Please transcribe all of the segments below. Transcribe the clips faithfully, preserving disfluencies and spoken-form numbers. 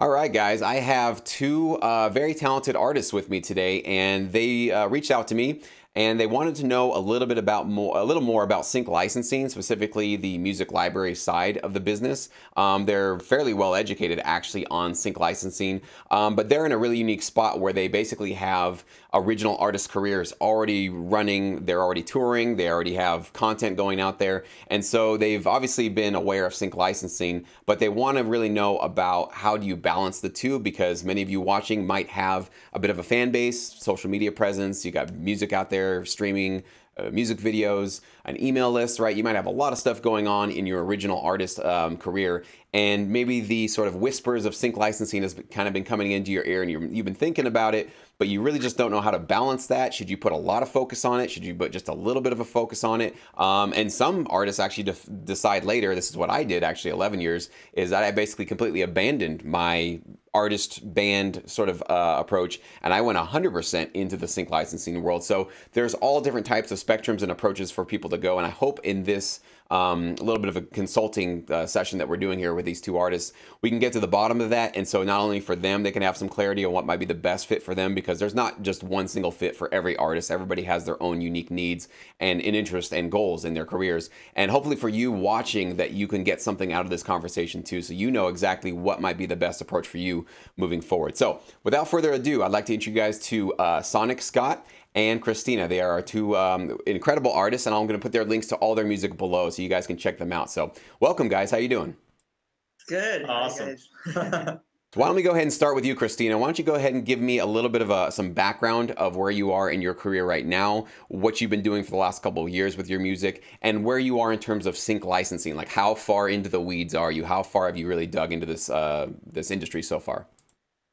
All right, guys, I have two uh, very talented artists with me today, and they uh, reached out to me and they wanted to know a little bit about more, a little more about Sync licensing, specifically the music library side of the business. Um, they're fairly well educated actually on Sync licensing, um, but they're in a really unique spot where they basically have original artist careers already running. They're already touring. They already have content going out there. And so they've obviously been aware of Sync licensing, but they want to really know about how do you balance the two, because many of you watching might have a bit of a fan base, social media presence. You got music out there, streaming, uh, music videos, an email list, right? You might have a lot of stuff going on in your original artist um, career. And maybe the sort of whispers of Sync licensing has kind of been coming into your ear and you're, you've been thinking about it, but you really just don't know how to balance that. Should you put a lot of focus on it? Should you put just a little bit of a focus on it? Um, and some artists actually def decide later, this is what I did actually eleven years, is that I basically completely abandoned my artist band sort of uh, approach, and I went one hundred percent into the Sync licensing world. So there's all different types of spectrums and approaches for people to go, and I hope in this Um, a little bit of a consulting uh, session that we're doing here with these two artists, we can get to the bottom of that. And so not only for them, they can have some clarity on what might be the best fit for them, because there's not just one single fit for every artist. Everybody has their own unique needs and interests and goals in their careers. And hopefully for you watching, that you can get something out of this conversation too, so you know exactly what might be the best approach for you moving forward. So without further ado, I'd like to introduce you guys to uh, Sonic Scott and Christina. They are our two um, incredible artists, and I'm going to put their links to all their music below so you guys can check them out. So welcome, guys. How you doing? Good. Awesome. Why don't we go ahead and start with you, Christina? Why don't you go ahead and give me a little bit of a, some background of where you are in your career right now, what you've been doing for the last couple of years with your music, and where you are in terms of Sync licensing. Like, how far into the weeds are you? How far have you really dug into this, uh, this industry so far?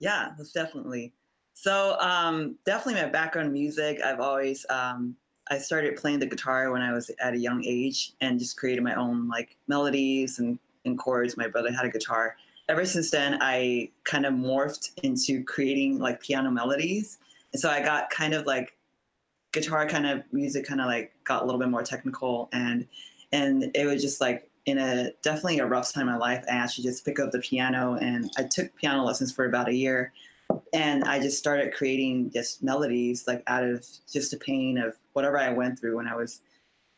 Yeah, that's definitely. So um, definitely my background in music. I've always, um, I started playing the guitar when I was at a young age and just created my own like melodies and, and chords. My brother had a guitar. Ever since then, I kind of morphed into creating like piano melodies. And so I got kind of like guitar kind of music kind of like got a little bit more technical, and, and it was just like in a, definitely a rough time in my life. I actually just picked up the piano, and I took piano lessons for about a year. And I just started creating just melodies, like out of just the pain of whatever I went through when I was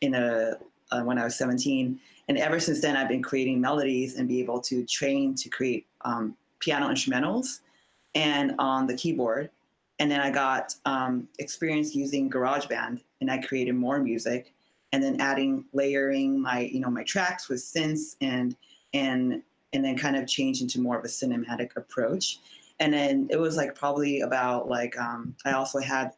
in a, uh, when I was seventeen. And ever since then, I've been creating melodies and be able to train to create um, piano instrumentals and on the keyboard. And then I got um, experience using GarageBand, and I created more music, and then adding, layering my, you know, my tracks with synths, and, and, and then kind of change into more of a cinematic approach. And then it was like probably about like, um, I also had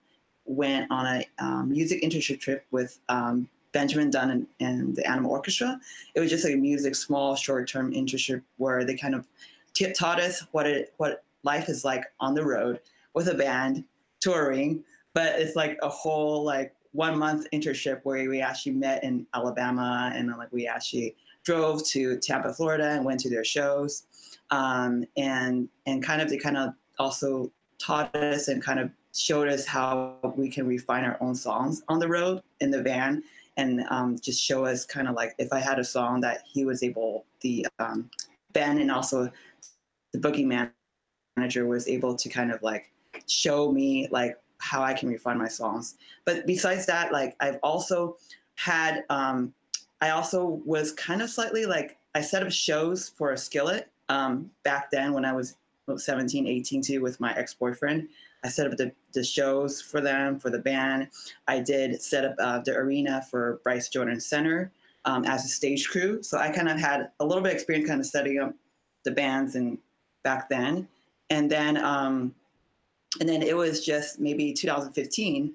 went on a um, music internship trip with um, Benjamin Dunn and, and the Animal Orchestra. It was just like a music, small, short-term internship where they kind of t taught us what it, what life is like on the road with a band touring, but it's like a whole like one month internship where we actually met in Alabama, and like we actually drove to Tampa, Florida, and went to their shows. Um, and, and kind of, they kind of also taught us and kind of showed us how we can refine our own songs on the road in the van, and um, just show us kind of like, if I had a song that he was able, the um, Ben and also the booking manager was able to kind of like show me like how I can refine my songs. But besides that, like I've also had, um, I also was kind of slightly like, I set up shows for a Skillet. Um, back then when I was seventeen, eighteen too, with my ex-boyfriend, I set up the, the shows for them, for the band. I did set up uh, the arena for Bryce Jordan Center um, as a stage crew. So I kind of had a little bit of experience kind of setting up the bands and back then. And then, um, and then it was just maybe two thousand fifteen,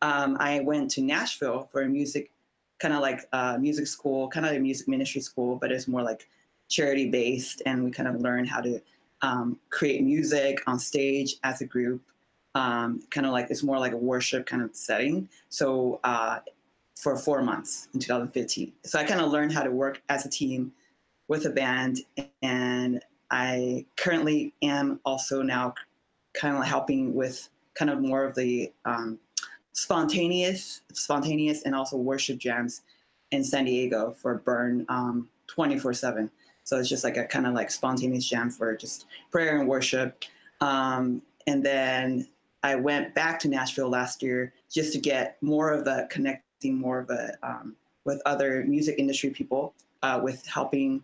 um, I went to Nashville for a music, kind of like uh, music school, kind of a music ministry school, but it's more like charity based, and we kind of learn how to um, create music on stage as a group, um, kind of like, it's more like a worship kind of setting. So uh, for four months in two thousand fifteen. So I kind of learned how to work as a team with a band. And I currently am also now kind of helping with kind of more of the um, spontaneous, spontaneous and also worship jams in San Diego for Burn um, twenty-four seven. So it's just like a kind of like spontaneous jam for just prayer and worship. Um, and then I went back to Nashville last year just to get more of the connecting, more of a um, with other music industry people, uh, with helping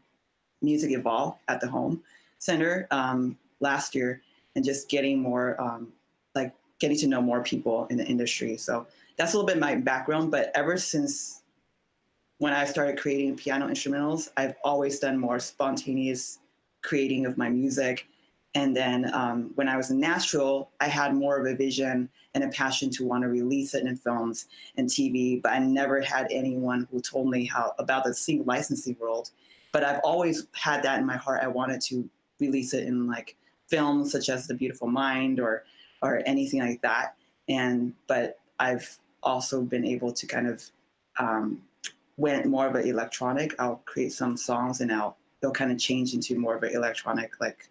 music evolve at the Home Center um, last year, and just getting more, um, like getting to know more people in the industry. So that's a little bit my background, but ever since when I started creating piano instrumentals, I've always done more spontaneous creating of my music. And then um, when I was in Nashville, I had more of a vision and a passion to want to release it in films and T V, but I never had anyone who told me how about the sync licensing world. But I've always had that in my heart. I wanted to release it in like films such as The Beautiful Mind or or anything like that. And but I've also been able to kind of um, went more of an electronic. I'll create some songs and I'll they'll kind of change into more of an electronic like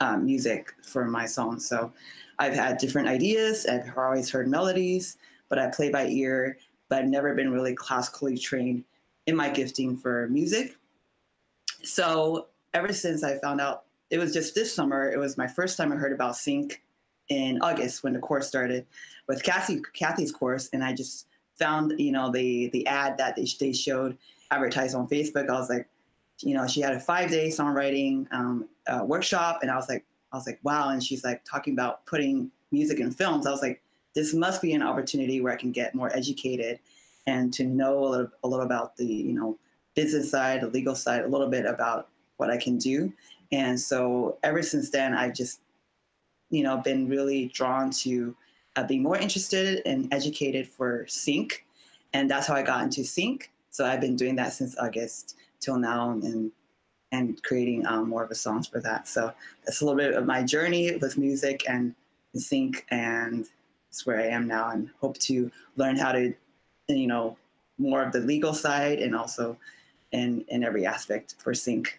um, music for my songs. So I've had different ideas. I've always heard melodies, but I play by ear. But I've never been really classically trained in my gifting for music. So ever since I found out, it was just this summer, it was my first time I heard about Sync in August when the course started with Kathy, Kathy's course. And I just found, you know, the, the ad that they, they showed advertised on Facebook. I was like, you know, she had a five day songwriting um, uh, workshop. And I was like, I was like, wow. And she's like talking about putting music in films. I was like, this must be an opportunity where I can get more educated and to know a little, a little about the, you know, business side, the legal side, a little bit about what I can do. And so ever since then, I've just, you know, been really drawn to uh, being more interested and educated for Sync. And that's how I got into Sync. So I've been doing that since August till now, and and creating um, more of the songs for that. So that's a little bit of my journey with music and Sync, and it's where I am now, and hope to learn how to, you know, more of the legal side and also in, in every aspect for Sync.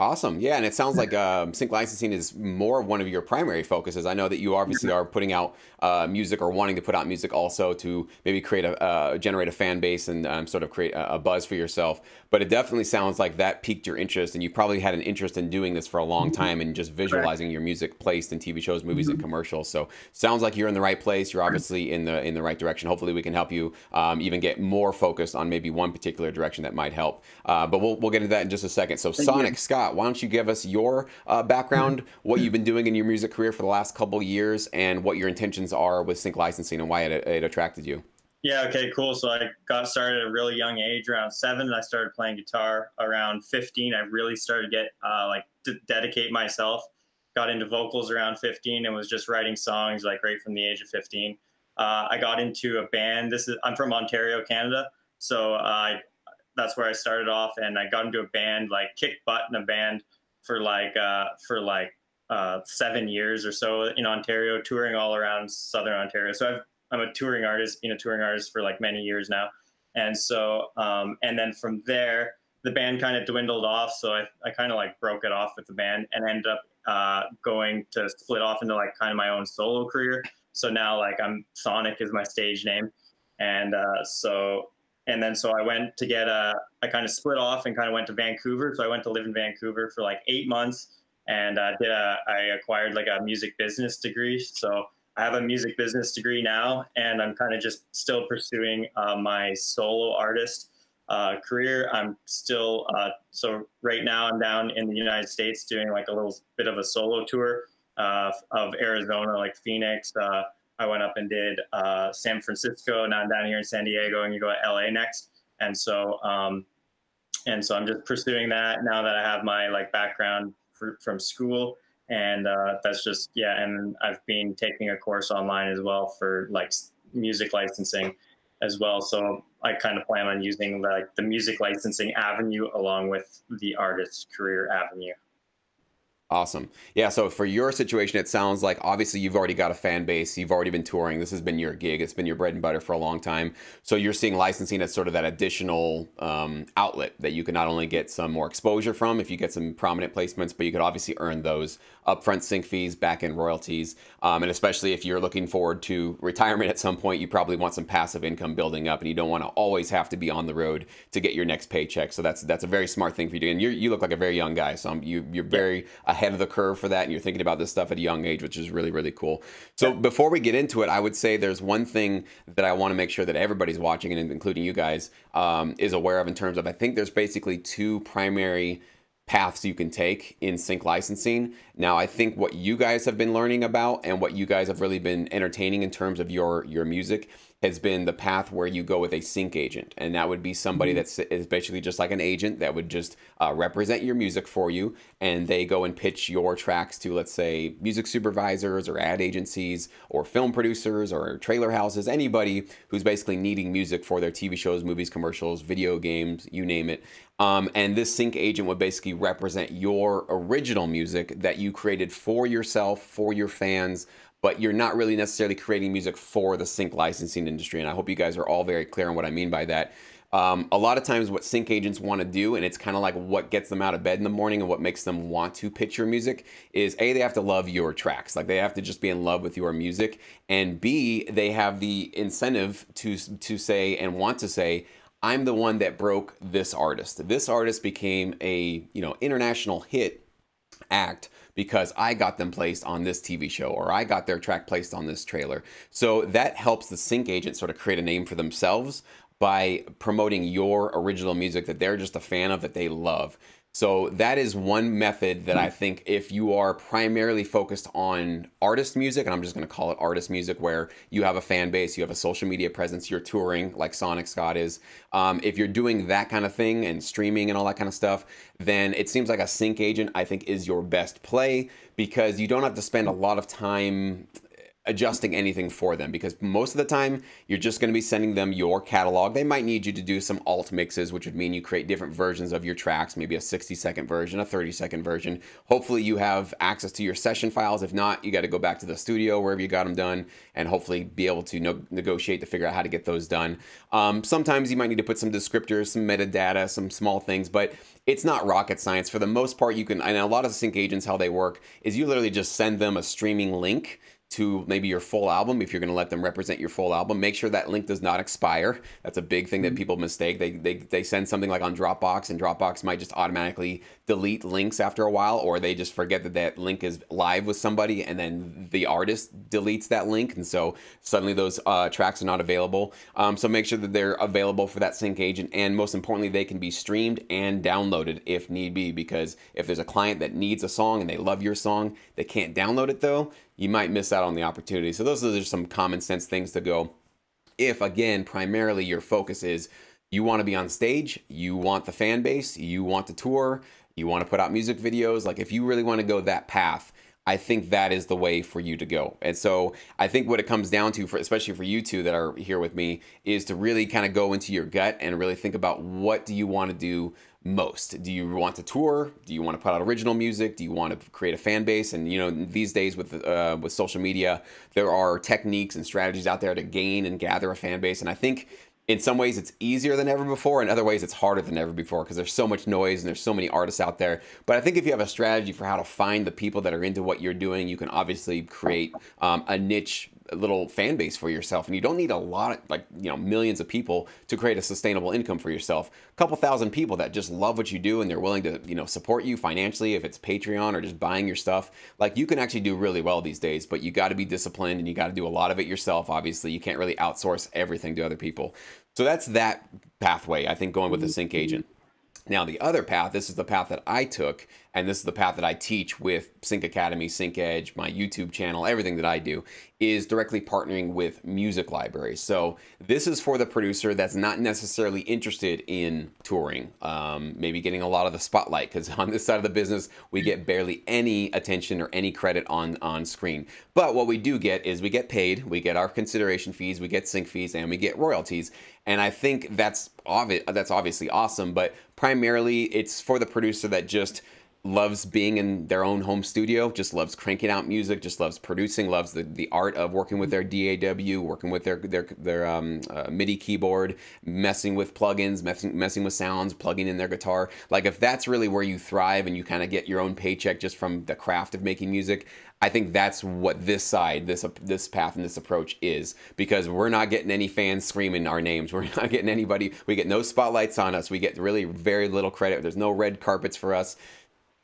Awesome. Yeah. And it sounds like um, sync licensing is more of one of your primary focuses. I know that you obviously are putting out uh, music or wanting to put out music also to maybe create a, uh, generate a fan base and um, sort of create a, a buzz for yourself. But it definitely sounds like that piqued your interest, and you probably had an interest in doing this for a long time and just visualizing your music placed in T V shows, movies, and commercials. So sounds like you're in the right place. You're obviously in the in the right direction. Hopefully we can help you um, even get more focused on maybe one particular direction that might help. Uh, but we'll, we'll get into that in just a second. So Sonic Scott, why don't you give us your uh, background, what you've been doing in your music career for the last couple of years, and what your intentions are with sync licensing and why it, it attracted you? Yeah, okay, cool. So I got started at a really young age, around seven, and I started playing guitar around fifteen. I really started to get, uh, like, to dedicate myself. Got into vocals around fifteen and was just writing songs, like, right from the age of fifteen. Uh, I got into a band. This is I'm from Ontario, Canada, so I... Uh, that's where I started off, and I got into a band, like kicked butt in a band for like uh, for like uh, seven years or so in Ontario, touring all around Southern Ontario. So I've, I'm a touring artist, been a touring artist for like many years now. And so, um, and then from there, the band kind of dwindled off. So I, I kind of like broke it off with the band and ended up uh, going to split off into like kind of my own solo career. So now like I'm Sonic is my stage name. And uh, so, And then so I went to get a, I kind of split off and kind of went to Vancouver. So I went to live in Vancouver for like eight months and I did a, I acquired like a music business degree. So I have a music business degree now, and I'm kind of just still pursuing uh, my solo artist uh, career. I'm still, uh, so right now I'm down in the United States doing like a little bit of a solo tour uh, of Arizona, like Phoenix, uh, I went up and did uh, San Francisco, now I'm down here in San Diego, and you go to L A next. And so, um, and so I'm just pursuing that now that I have my like background for, from school, and uh, that's just yeah. And I've been taking a course online as well for like music licensing, as well. So I kind of plan on using like the music licensing avenue along with the artist career avenue. Awesome. Yeah, so for your situation, it sounds like obviously you've already got a fan base. You've already been touring. This has been your gig. It's been your bread and butter for a long time. So you're seeing licensing as sort of that additional um, outlet that you can not only get some more exposure from if you get some prominent placements, but you could obviously earn those upfront sync fees, back-end royalties. Um, and especially if you're looking forward to retirement at some point, you probably want some passive income building up, and you don't want to always have to be on the road to get your next paycheck. So that's that's a very smart thing for you to do. And you're, you look like a very young guy, so I'm, you, you're very... Yeah. Ahead of the curve for that, and you're thinking about this stuff at a young age, which is really, really cool. So yeah. Before we get into it, I would say there's one thing that I want to make sure that everybody's watching, and including you guys, um, is aware of in terms of, I think there's basically two primary paths you can take in sync licensing. Now, I think what you guys have been learning about and what you guys have really been entertaining in terms of your, your music has been the path where you go with a sync agent. And that would be somebody that's is basically just like an agent that would just uh, represent your music for you. And they go and pitch your tracks to, let's say, music supervisors or ad agencies or film producers or trailer houses, anybody who's basically needing music for their T V shows, movies, commercials, video games, you name it. Um, and this sync agent would basically represent your original music that you created for yourself, for your fans, but you're not really necessarily creating music for the sync licensing industry. And I hope you guys are all very clear on what I mean by that. Um, a lot of times what sync agents want to do, and it's kind of like what gets them out of bed in the morning and what makes them want to pitch your music, is A, they have to love your tracks. Like, they have to just be in love with your music. And B, they have the incentive to, to say and want to say, I'm the one that broke this artist. This artist became a, you know, international hit act because I got them placed on this T V show, or I got their track placed on this trailer. So that helps the sync agent sort of create a name for themselves by promoting your original music that they're just a fan of, that they love. So that is one method that I think, if you are primarily focused on artist music, and I'm just going to call it artist music, where you have a fan base, you have a social media presence, you're touring like Sonic Scott is. Um, if you're doing that kind of thing and streaming and all that kind of stuff, then it seems like a sync agent, I think, is your best play, because you don't have to spend a lot of time adjusting anything for them, because most of the time you're just going to be sending them your catalog. They might need you to do some alt mixes, which would mean you create different versions of your tracks, maybe a sixty second version, a thirty second version. Hopefully you have access to your session files. If not, you got to go back to the studio wherever you got them done, and hopefully be able to no negotiate to figure out how to get those done. Um, sometimes you might need to put some descriptors, some metadata, some small things, but it's not rocket science. For the most part, you can, and a lot of sync agents, how they work is you literally just send them a streaming link to maybe your full album, if you're going to let them represent your full album. Make sure that link does not expire. That's a big thing that people mistake. They, they, they send something like on Dropbox, and Dropbox might just automatically delete links after a while, or they just forget that that link is live with somebody, and then the artist deletes that link, and so suddenly those uh, tracks are not available. Um, so make sure that they're available for that sync agent, and most importantly, they can be streamed and downloaded if need be, because if there's a client that needs a song and they love your song, they can't download it though, you might miss out on the opportunity. So those are just some common sense things to go. If, again, primarily your focus is you want to be on stage, you want the fan base, you want to tour, you want to put out music videos, like if you really want to go that path, I think that is the way for you to go. And so I think what it comes down to, for, especially for you two that are here with me, is to really kind of go into your gut and really think about, what do you want to do most? Do you want to tour? Do you want to put out original music? Do you want to create a fan base? And, you know, these days with, uh, with social media, there are techniques and strategies out there to gain and gather a fan base. And I think in some ways it's easier than ever before. In other ways it's harder than ever before, because there's so much noise and there's so many artists out there. But I think if you have a strategy for how to find the people that are into what you're doing, you can obviously create um, a niche little fan base for yourself. And you don't need a lot of, like, you know, millions of people to create a sustainable income for yourself. A couple thousand people that just love what you do and they're willing to, you know, support you financially, if it's Patreon or just buying your stuff. Like, you can actually do really well these days, but you got to be disciplined and you got to do a lot of it yourself. Obviously, you can't really outsource everything to other people. So that's that pathway, I think, going with the sync agent. Now, the other path, this is the path that I took, and this is the path that I teach with Sync Academy, Sync Edge, my YouTube channel, everything that I do, is directly partnering with music libraries. So this is for the producer that's not necessarily interested in touring, um, maybe getting a lot of the spotlight, because on this side of the business, we get barely any attention or any credit on, on screen. But what we do get is we get paid, we get our consideration fees, we get sync fees, and we get royalties. And I think that's, obvi- that's obviously awesome, but primarily it's for the producer that just loves being in their own home studio, just loves cranking out music, just loves producing, loves the, the art of working with their D A W, working with their their, their um, uh, MIDI keyboard, messing with plugins, messing, messing with sounds, plugging in their guitar. Like if that's really where you thrive and you kind of get your own paycheck just from the craft of making music, I think that's what this side, this this path and this approach is, because we're not getting any fans screaming our names. We're not getting anybody. We get no spotlights on us. We get really very little credit. There's no red carpets for us.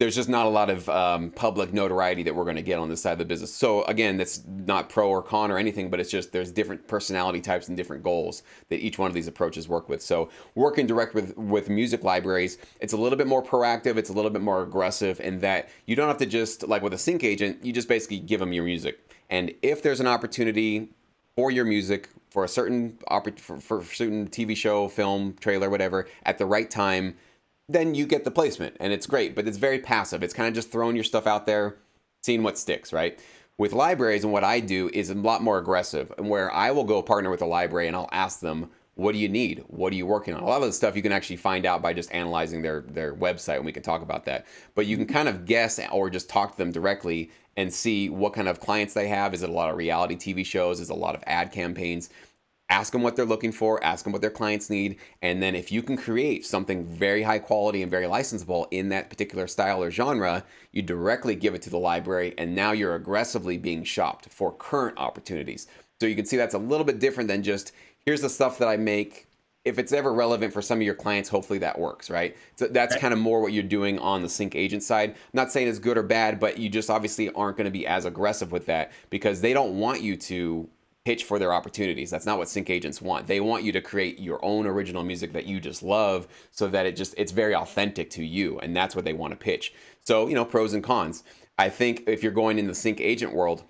There's just not a lot of um, public notoriety that we're going to get on this side of the business. So again, that's not pro or con or anything, but it's just there's different personality types and different goals that each one of these approaches work with. So working direct with, with music libraries, it's a little bit more proactive. It's a little bit more aggressive in that you don't have to just, like with a sync agent, you just basically give them your music. And if there's an opportunity for your music, for a certain, for, for a certain T V show, film, trailer, whatever, at the right time, then you get the placement and it's great, but it's very passive. It's kind of just throwing your stuff out there, seeing what sticks, right? With libraries, and what I do is a lot more aggressive, and where I will go partner with a library and I'll ask them, what do you need? What are you working on? A lot of the stuff you can actually find out by just analyzing their, their website, and we can talk about that. But you can kind of guess or just talk to them directly and see what kind of clients they have. Is it a lot of reality T V shows? Is it a lot of ad campaigns? Ask them what they're looking for, ask them what their clients need, and then if you can create something very high quality and very licensable in that particular style or genre, you directly give it to the library, and now you're aggressively being shopped for current opportunities. So you can see that's a little bit different than just, here's the stuff that I make. If it's ever relevant for some of your clients, hopefully that works, right? So that's kind of more what you're doing on the sync agent side. I'm not saying it's good or bad, but you just obviously aren't going to be as aggressive with that, because they don't want you to pitch for their opportunities. That's not what sync agents want. They want you to create your own original music that you just love, so that it just, it's very authentic to you, and that's what they want to pitch. So, you know, pros and cons. I think if you're going in the sync agent world,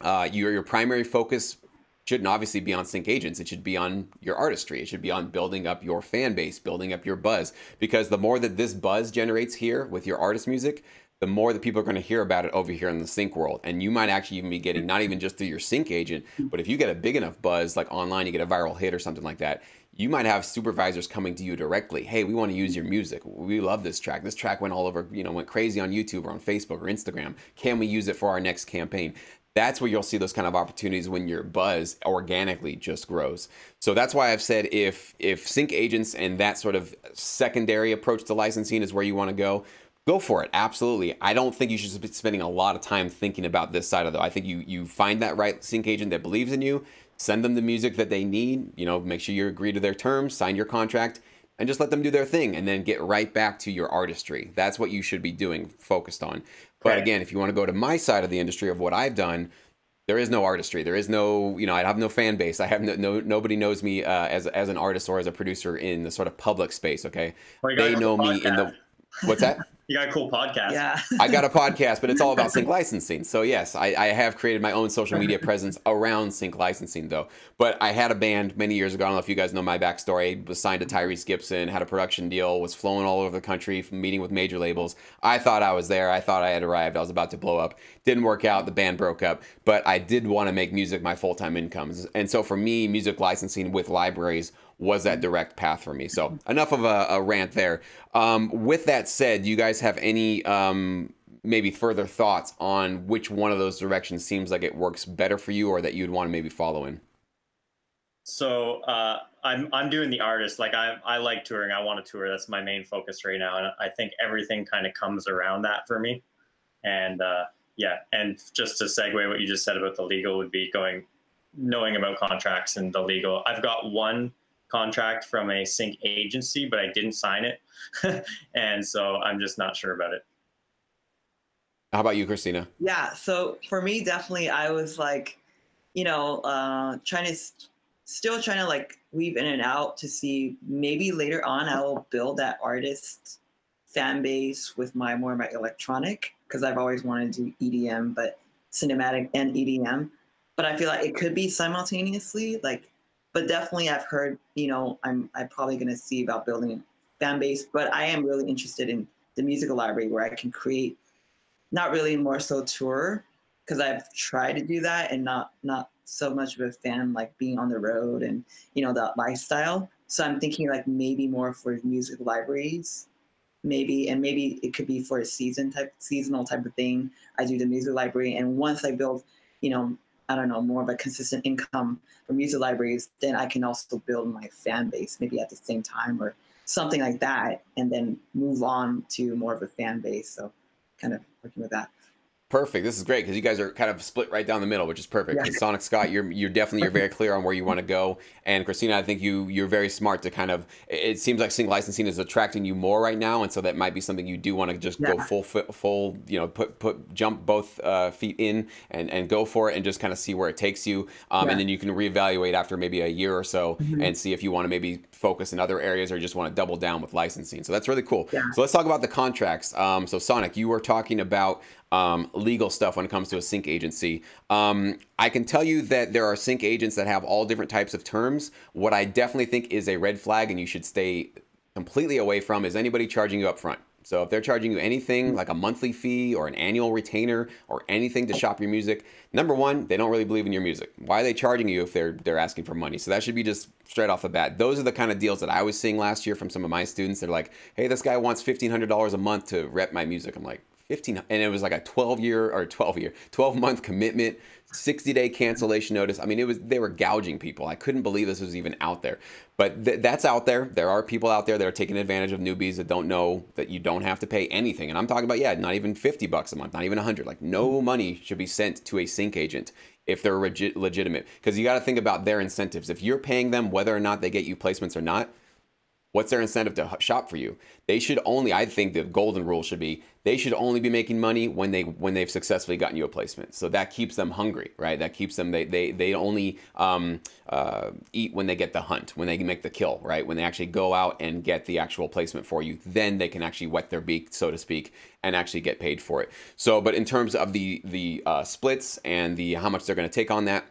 uh, your, your primary focus shouldn't obviously be on sync agents. It should be on your artistry. It should be on building up your fan base, building up your buzz, because the more that this buzz generates here with your artist music, the more that people are going to hear about it over here in the sync world. And you might actually even be getting, not even just through your sync agent, but if you get a big enough buzz, like online, you get a viral hit or something like that, you might have supervisors coming to you directly. Hey, we want to use your music. We love this track. This track went all over, you know, went crazy on YouTube or on Facebook or Instagram. Can we use it for our next campaign? That's where you'll see those kind of opportunities, when your buzz organically just grows. So that's why I've said if, if sync agents and that sort of secondary approach to licensing is where you want to go, go for it, absolutely. I don't think you should be spending a lot of time thinking about this side of it. I think you you find that right sync agent that believes in you, send them the music that they need, you know, make sure you agree to their terms, sign your contract, and just let them do their thing, and then get right back to your artistry. That's what you should be doing, focused on. But again, if you want to go to my side of the industry of what I've done, there is no artistry. There is no, you know, I have no fan base. I have no, no nobody knows me uh, as, as an artist or as a producer in the sort of public space, okay? Well, they know the me in the... What's that? You got a cool podcast. Yeah. I got a podcast, but it's all about sync licensing. So yes, I, I have created my own social media presence around sync licensing though. But I had a band many years ago. I don't know if you guys know my backstory. Was signed to Tyrese Gibson, had a production deal, was flown all over the country, meeting with major labels. I thought I was there. I thought I had arrived. I was about to blow up. Didn't work out. The band broke up. But I did want to make music my full-time income. And so for me, music licensing with libraries was that direct path for me. So enough of a, a rant there. Um, with that said, do you guys have any um, maybe further thoughts on which one of those directions seems like it works better for you, or that you'd want to maybe follow in? So uh, I'm, I'm doing the artist. Like I, I like touring. I want to tour. That's my main focus right now. And I think everything kind of comes around that for me. And uh, yeah, and just to segue what you just said about the legal would be going, knowing about contracts and the legal. I've got one contract from a sync agency, but I didn't sign it. And so I'm just not sure about it. How about you, Christina? Yeah, so for me, definitely, I was like, you know, uh, trying to, st still trying to like weave in and out to see, maybe later on, I will build that artist fan base with my more my electronic, because I've always wanted to do E D M, but cinematic and E D M. But I feel like it could be simultaneously, like, but definitely I've heard, you know, I'm, I'm probably going to see about building a fan base, but I am really interested in the musical library where I can create, not really more so tour, because I've tried to do that and not, not so much of a fan, like being on the road and, you know, that lifestyle. So I'm thinking like maybe more for music libraries maybe, and maybe it could be for a season type, seasonal type of thing. I do the music library, and once I build, you know, I don't know, more of a consistent income for music libraries, then I can also build my fan base maybe at the same time or something like that, and then move on to more of a fan base. So kind of working with that. Perfect. This is great because you guys are kind of split right down the middle, which is perfect. Yeah. Sonic Scott, you're you're definitely you're very clear on where you want to go, and Christina, I think you you're very smart to kind of. It seems like sync licensing is attracting you more right now, and so that might be something you do want to just yeah. go full full. You know, put put jump both uh, feet in and and go for it, and just kind of see where it takes you, um, yeah. and then you can reevaluate after maybe a year or so mm-hmm. and see if you want to maybe focus in other areas or just want to double down with licensing. So that's really cool. Yeah. So let's talk about the contracts. Um, so Sonic, you were talking about. Um, legal stuff when it comes to a sync agency. Um, I can tell you that there are sync agents that have all different types of terms. What I definitely think is a red flag and you should stay completely away from is anybody charging you up front. So if they're charging you anything like a monthly fee or an annual retainer or anything to shop your music, number one, they don't really believe in your music. Why are they charging you if they're they're asking for money? So that should be just straight off the bat. Those are the kind of deals that I was seeing last year from some of my students. They're like, hey, this guy wants fifteen hundred dollars a month to rep my music. I'm like, fifteen, and it was like a twelve year or twelve year, twelve month commitment, sixty day cancellation notice. I mean, it was, they were gouging people. I couldn't believe this was even out there, but th that's out there. There are people out there that are taking advantage of newbies that don't know that you don't have to pay anything. And I'm talking about, yeah, not even fifty bucks a month, not even a hundred, like no money should be sent to a sync agent if they're legit, legitimate. Cause you got to think about their incentives. If you're paying them, whether or not they get you placements or not, what's their incentive to shop for you? They should only, I think the golden rule should be, they should only be making money when, they, when they've successfully gotten you a placement. So that keeps them hungry, right? That keeps them, they, they, they only um, uh, eat when they get the hunt, when they make the kill, right? When they actually go out and get the actual placement for you, then they can actually wet their beak, so to speak, and actually get paid for it. So, but in terms of the, the uh, splits and the how much they're gonna take on that,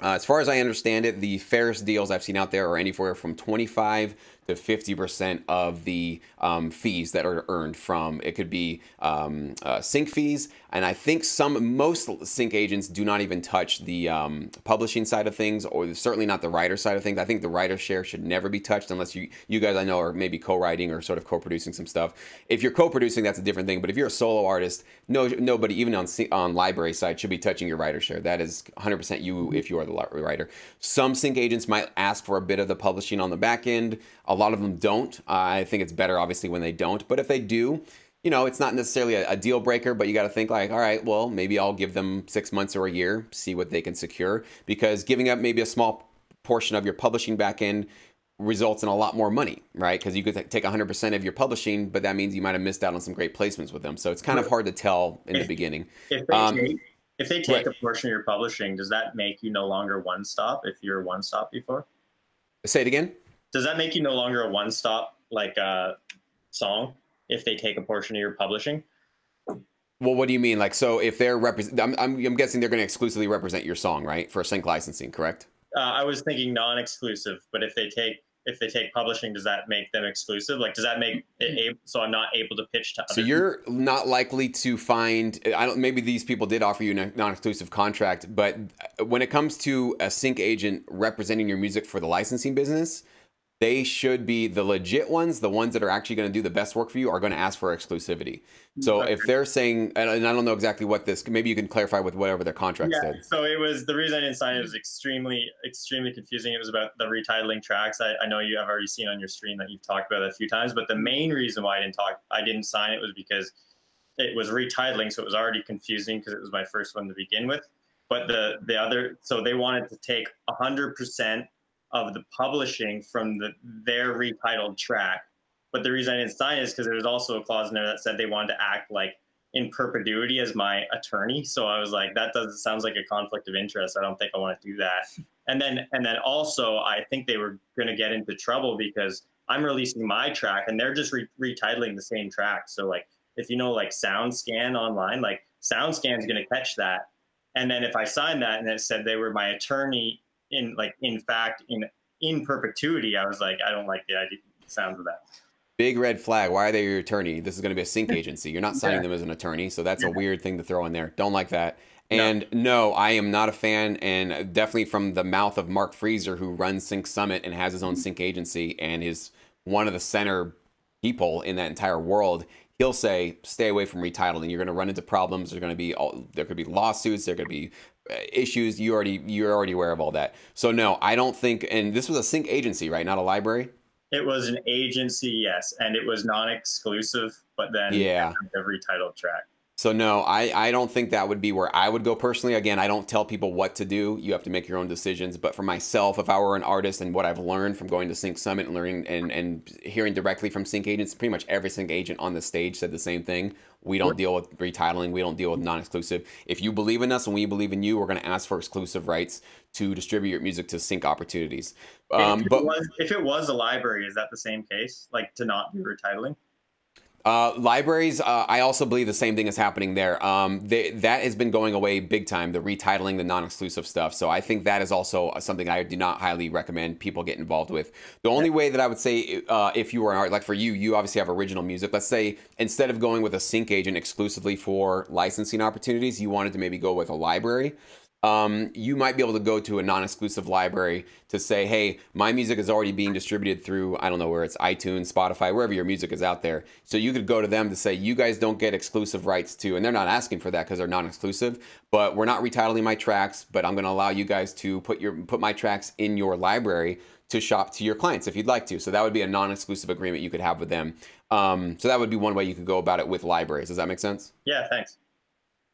Uh, as far as I understand it, the fairest deals I've seen out there are anywhere from twenty-five to fifty percent of the um, fees that are earned from. It could be um, uh, sync fees, and I think some most sync agents do not even touch the um, publishing side of things, or certainly not the writer side of things. I think the writer share should never be touched unless you you guys I know are maybe co-writing or sort of co-producing some stuff. If you're co-producing, that's a different thing. But if you're a solo artist, no nobody even on on library side should be touching your writer share. That is one hundred percent you if you are the writer. Some sync agents might ask for a bit of the publishing on the back end. A lot of them don't. Uh, I think it's better, obviously, when they don't. But if they do, you know, it's not necessarily a, a deal breaker, but you got to think like, all right, well, maybe I'll give them six months or a year, see what they can secure, because giving up maybe a small portion of your publishing back end results in a lot more money, right? Because you could take one hundred percent of your publishing, but that means you might have missed out on some great placements with them. So it's kind of hard to tell in the beginning. Um, If they take right. a portion of your publishing, does that make you no longer one stop if you're one stop before? Say it again. Does that make you no longer a one stop like a uh, song if they take a portion of your publishing? Well, what do you mean? Like, so if they're represent, I'm, I'm, I'm guessing they're going to exclusively represent your song, right? For sync licensing, correct? Uh, I was thinking non-exclusive, but if they take if they take publishing, does that make them exclusive? Like, does that make it able, so I'm not able to pitch to others? So you're not likely to find, I don't, maybe these people did offer you a non-exclusive contract, but when it comes to a sync agent representing your music for the licensing business, they should be the legit ones. The ones that are actually going to do the best work for you are going to ask for exclusivity. So okay. if they're saying, and I don't know exactly what this, maybe you can clarify with whatever their contract yeah, said. So it was, the reason I didn't sign it was extremely, extremely confusing. It was about the retitling tracks. I, I know you have already seen on your stream that you've talked about it a few times, but the main reason why I didn't talk, I didn't sign it was because it was retitling. So it was already confusing because it was my first one to begin with. But the, the other, so they wanted to take one hundred percent of the publishing from the, their retitled track. But the reason I didn't sign is because there was also a clause in there that said they wanted to act like in perpetuity as my attorney. So I was like, that doesn't sounds like a conflict of interest. I don't think I want to do that. And then, and then also I think they were going to get into trouble because I'm releasing my track and they're just re retitling the same track. So like, if you know, like SoundScan online, like SoundScan is going to catch that. And then if I signed that and it said they were my attorney in like in fact in in perpetuity, I was like, I don't like the idea sounds of that. Big red flag. Why are they your attorney? This is going to be a sync agency. You're not signing yeah. them as an attorney, so that's yeah. a weird thing to throw in there. Don't like that. And no. no, I am not a fan, and definitely from the mouth of Mark Frieser, who runs Sync Summit and has his own sync agency and is one of the center people in that entire world, he'll say, stay away from retitling. You're going to run into problems. There's going to be all, there could be lawsuits. There could be issues. You already, you're already aware of all that. So no, I don't think, and this was a Sync agency, right? Not a library. It was an agency. Yes. And it was non-exclusive, but then yeah, every title track. So no, I, I don't think that would be where I would go personally. Again, I don't tell people what to do. You have to make your own decisions. But for myself, if I were an artist and what I've learned from going to Sync Summit and learning and, and hearing directly from Sync agents, pretty much every Sync agent on the stage said the same thing. We don't deal with retitling. We don't deal with non-exclusive. If you believe in us and we believe in you, we're going to ask for exclusive rights to distribute your music to Sync opportunities. Um, if, it but, was, if it was a library, is that the same case? Like to not do retitling? Uh, libraries, uh, I also believe the same thing is happening there. Um, they, that has been going away big time, the retitling, the non-exclusive stuff. So I think that is also something I do not highly recommend people get involved with. The only way that I would say uh, if you were an art, like for you, you obviously have original music. Let's say instead of going with a Sync agent exclusively for licensing opportunities, you wanted to maybe go with a library. Um, you might be able to go to a non-exclusive library to say, hey, my music is already being distributed through, I don't know where it's iTunes, Spotify, wherever your music is out there. So you could go to them to say, you guys don't get exclusive rights to, and they're not asking for that because they're non-exclusive, but we're not retitling my tracks, but I'm going to allow you guys to put your, put my tracks in your library to shop to your clients if you'd like to. So that would be a non-exclusive agreement you could have with them. Um, so that would be one way you could go about it with libraries. Does that make sense? Yeah, thanks.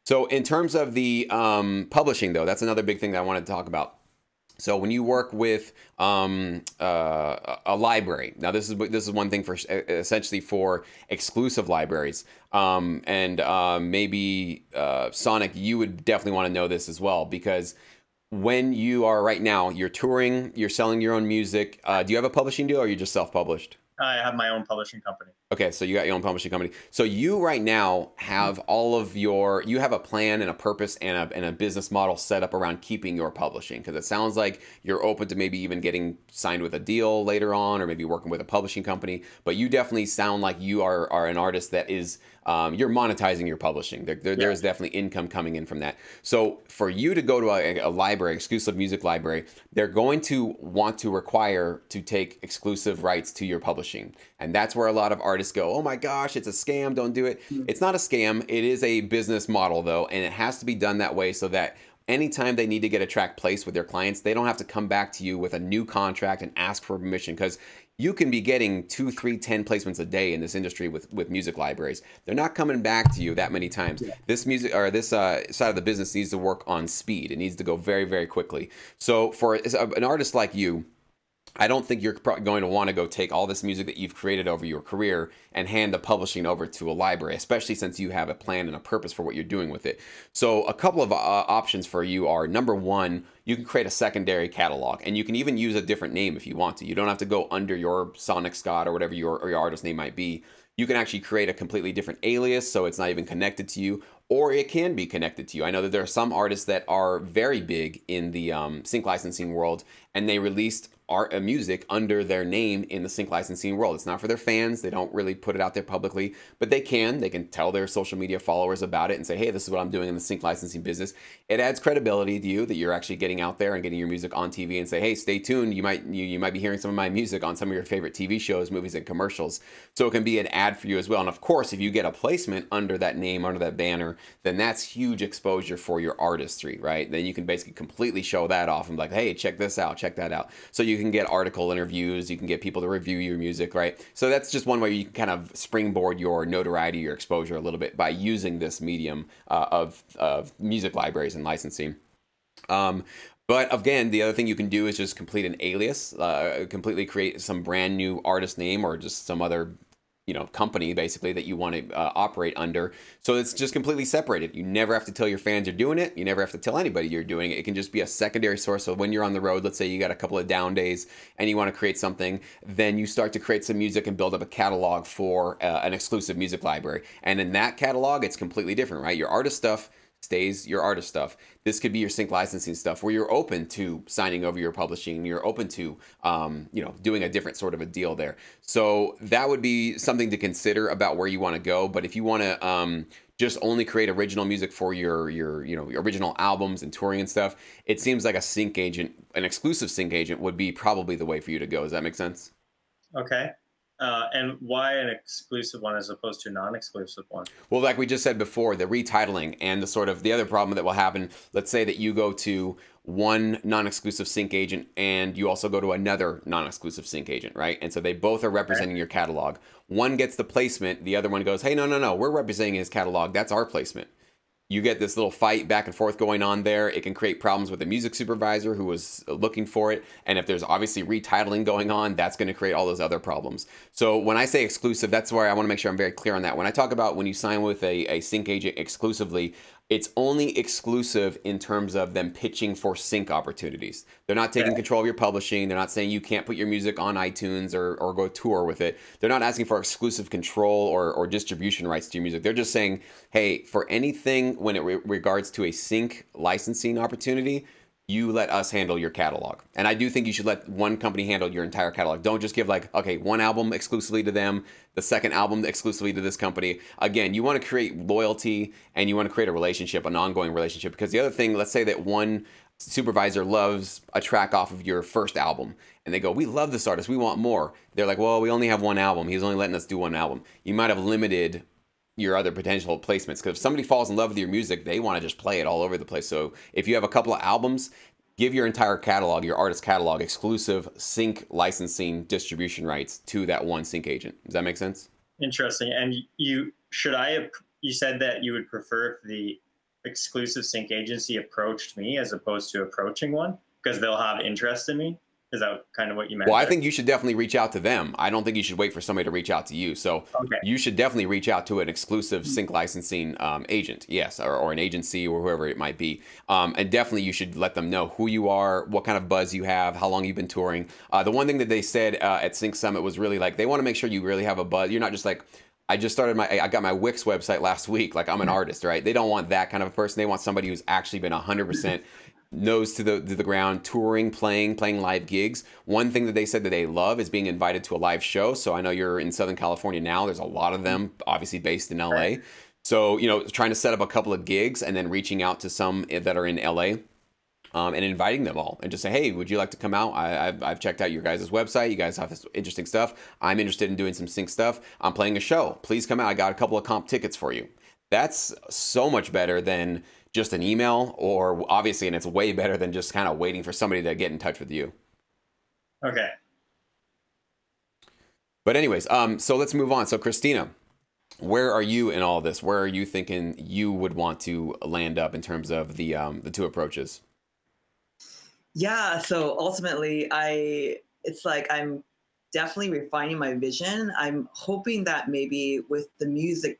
So in terms of the um, publishing, though, that's another big thing that I wanted to talk about. So when you work with um, uh, a library, now this is this is one thing for essentially for exclusive libraries, um, and uh, maybe uh, Sonic, you would definitely want to know this as well, because when you are right now, you're touring, you're selling your own music. Uh, do you have a publishing deal, or are you just self-published? I have my own publishing company. Okay, so you got your own publishing company. So you right now have all of your, you have a plan and a purpose and a, and a business model set up around keeping your publishing, because it sounds like you're open to maybe even getting signed with a deal later on, or maybe working with a publishing company. But you definitely sound like you are, are an artist that is, um, you're monetizing your publishing. There, there, yeah. There's definitely income coming in from that. So for you to go to a, a library, exclusive music library, they're going to want to require to take exclusive rights to your publishing. And that's where a lot of artists go, oh my gosh, it's a scam, don't do it. It's not a scam. It is a business model, though, and it has to be done that way so that anytime they need to get a track placed with their clients, they don't have to come back to you with a new contract and ask for permission, because you can be getting two, three, ten placements a day in this industry with, with music libraries. They're not coming back to you that many times. This music or this uh, side of the business needs to work on speed. It needs to go very, very quickly. So for an artist like you, I don't think you're going to want to go take all this music that you've created over your career and hand the publishing over to a library, especially since you have a plan and a purpose for what you're doing with it. So a couple of uh, options for you are, number one, you can create a secondary catalog, and you can even use a different name if you want to. You don't have to go under your Sonic Scott or whatever your, or your artist name might be. You can actually create a completely different alias, so it's not even connected to you, or it can be connected to you. I know that there are some artists that are very big in the um, Sync licensing world, and they released art and music under their name in the Sync licensing world. It's not for their fans. They don't really put it out there publicly, but they can. They can tell their social media followers about it and say, hey, this is what I'm doing in the Sync licensing business. It adds credibility to you that you're actually getting out there and getting your music on T V and say, hey, stay tuned. You might, you, you might be hearing some of my music on some of your favorite T V shows, movies, and commercials. So it can be an ad for you as well. And of course, if you get a placement under that name, under that banner, then that's huge exposure for your artistry, right? Then you can basically completely show that off and be like, hey, check this out, check that out. So you You can get article interviews, you can get people to review your music, right? So that's just one way you can kind of springboard your notoriety, your exposure a little bit by using this medium uh, of, of music libraries and licensing. Um, but again, the other thing you can do is just complete an alias, uh, completely create some brand new artist name or just some other you know, company basically that you want to uh, operate under. So it's just completely separated. You never have to tell your fans you're doing it. You never have to tell anybody you're doing it. It can just be a secondary source. So when you're on the road, let's say you got a couple of down days and you want to create something, then you start to create some music and build up a catalog for uh, an exclusive music library. And in that catalog, it's completely different, right? Your artist stuff stays your artist stuff. This could be your Sync licensing stuff where you're open to signing over your publishing. You're open to, um, you know, doing a different sort of a deal there. So that would be something to consider about where you want to go. But if you want to um, just only create original music for your, your, you know, your original albums and touring and stuff, it seems like a Sync agent, an exclusive Sync agent would be probably the way for you to go. Does that make sense? Okay. Uh, and why an exclusive one as opposed to a non-exclusive one? Well, like we just said before, the retitling and the sort of the other problem that will happen, let's say that you go to one non-exclusive sync agent and you also go to another non-exclusive sync agent, right? And so they both are representing your catalog. One gets the placement, the other one goes, hey, no, no, no, we're representing his catalog. That's our placement. You get this little fight back and forth going on there. It can create problems with the music supervisor who was looking for it. And if there's obviously retitling going on, that's going to create all those other problems. So when I say exclusive, that's where I want to make sure I'm very clear on that. When I talk about when you sign with a, a sync agent exclusively, it's only exclusive in terms of them pitching for sync opportunities. They're not taking control of your publishing. They're not saying you can't put your music on iTunes or, or go tour with it. They're not asking for exclusive control or, or distribution rights to your music. They're just saying, hey, for anything when it re regards to a sync licensing opportunity, you let us handle your catalog. And I do think you should let one company handle your entire catalog. Don't just give like, okay, one album exclusively to them, the second album exclusively to this company. Again, you want to create loyalty and you want to create a relationship, an ongoing relationship. Because the other thing, let's say that one supervisor loves a track off of your first album and they go, we love this artist, we want more. They're like, well, we only have one album. He's only letting us do one album. You might have limited your other potential placements, because if somebody falls in love with your music, they want to just play it all over the place. So if you have a couple of albums, give your entire catalog, your artist catalog, exclusive sync licensing distribution rights to that one sync agent. Does that make sense? Interesting. And you should I have, you said that you would prefer if the exclusive sync agency approached me as opposed to approaching one because they'll have interest in me. Is that kind of what you meant? Well, I think you should definitely reach out to them. I don't think you should wait for somebody to reach out to you. So okay. You should definitely reach out to an exclusive sync licensing um, agent, yes, or, or an agency or whoever it might be. Um, and definitely you should let them know who you are, what kind of buzz you have, how long you've been touring. Uh, the one thing that they said uh, at Sync Summit was really like, they want to make sure you really have a buzz. You're not just like, I just started my, I got my Wix website last week. Like I'm an artist, right? They don't want that kind of a person. They want somebody who's actually been one hundred percent nose to the to the ground, touring, playing, playing live gigs. One thing that they said that they love is being invited to a live show. So I know you're in Southern California now. There's a lot of them, obviously based in L A. Right. So, you know, trying to set up a couple of gigs and then reaching out to some that are in L A um, and inviting them all and just say, hey, would you like to come out? I, I've, I've checked out your guys' website. You guys have this interesting stuff. I'm interested in doing some sync stuff. I'm playing a show. Please come out. I got a couple of comp tickets for you. That's so much better than just an email, or obviously, and it's way better than just kind of waiting for somebody to get in touch with you. Okay. But anyways, um, so let's move on. So Christina, where are you in all this? Where are you thinking you would want to land up in terms of the, um, the two approaches? Yeah. So ultimately I, it's like, I'm definitely refining my vision. I'm hoping that maybe with the music,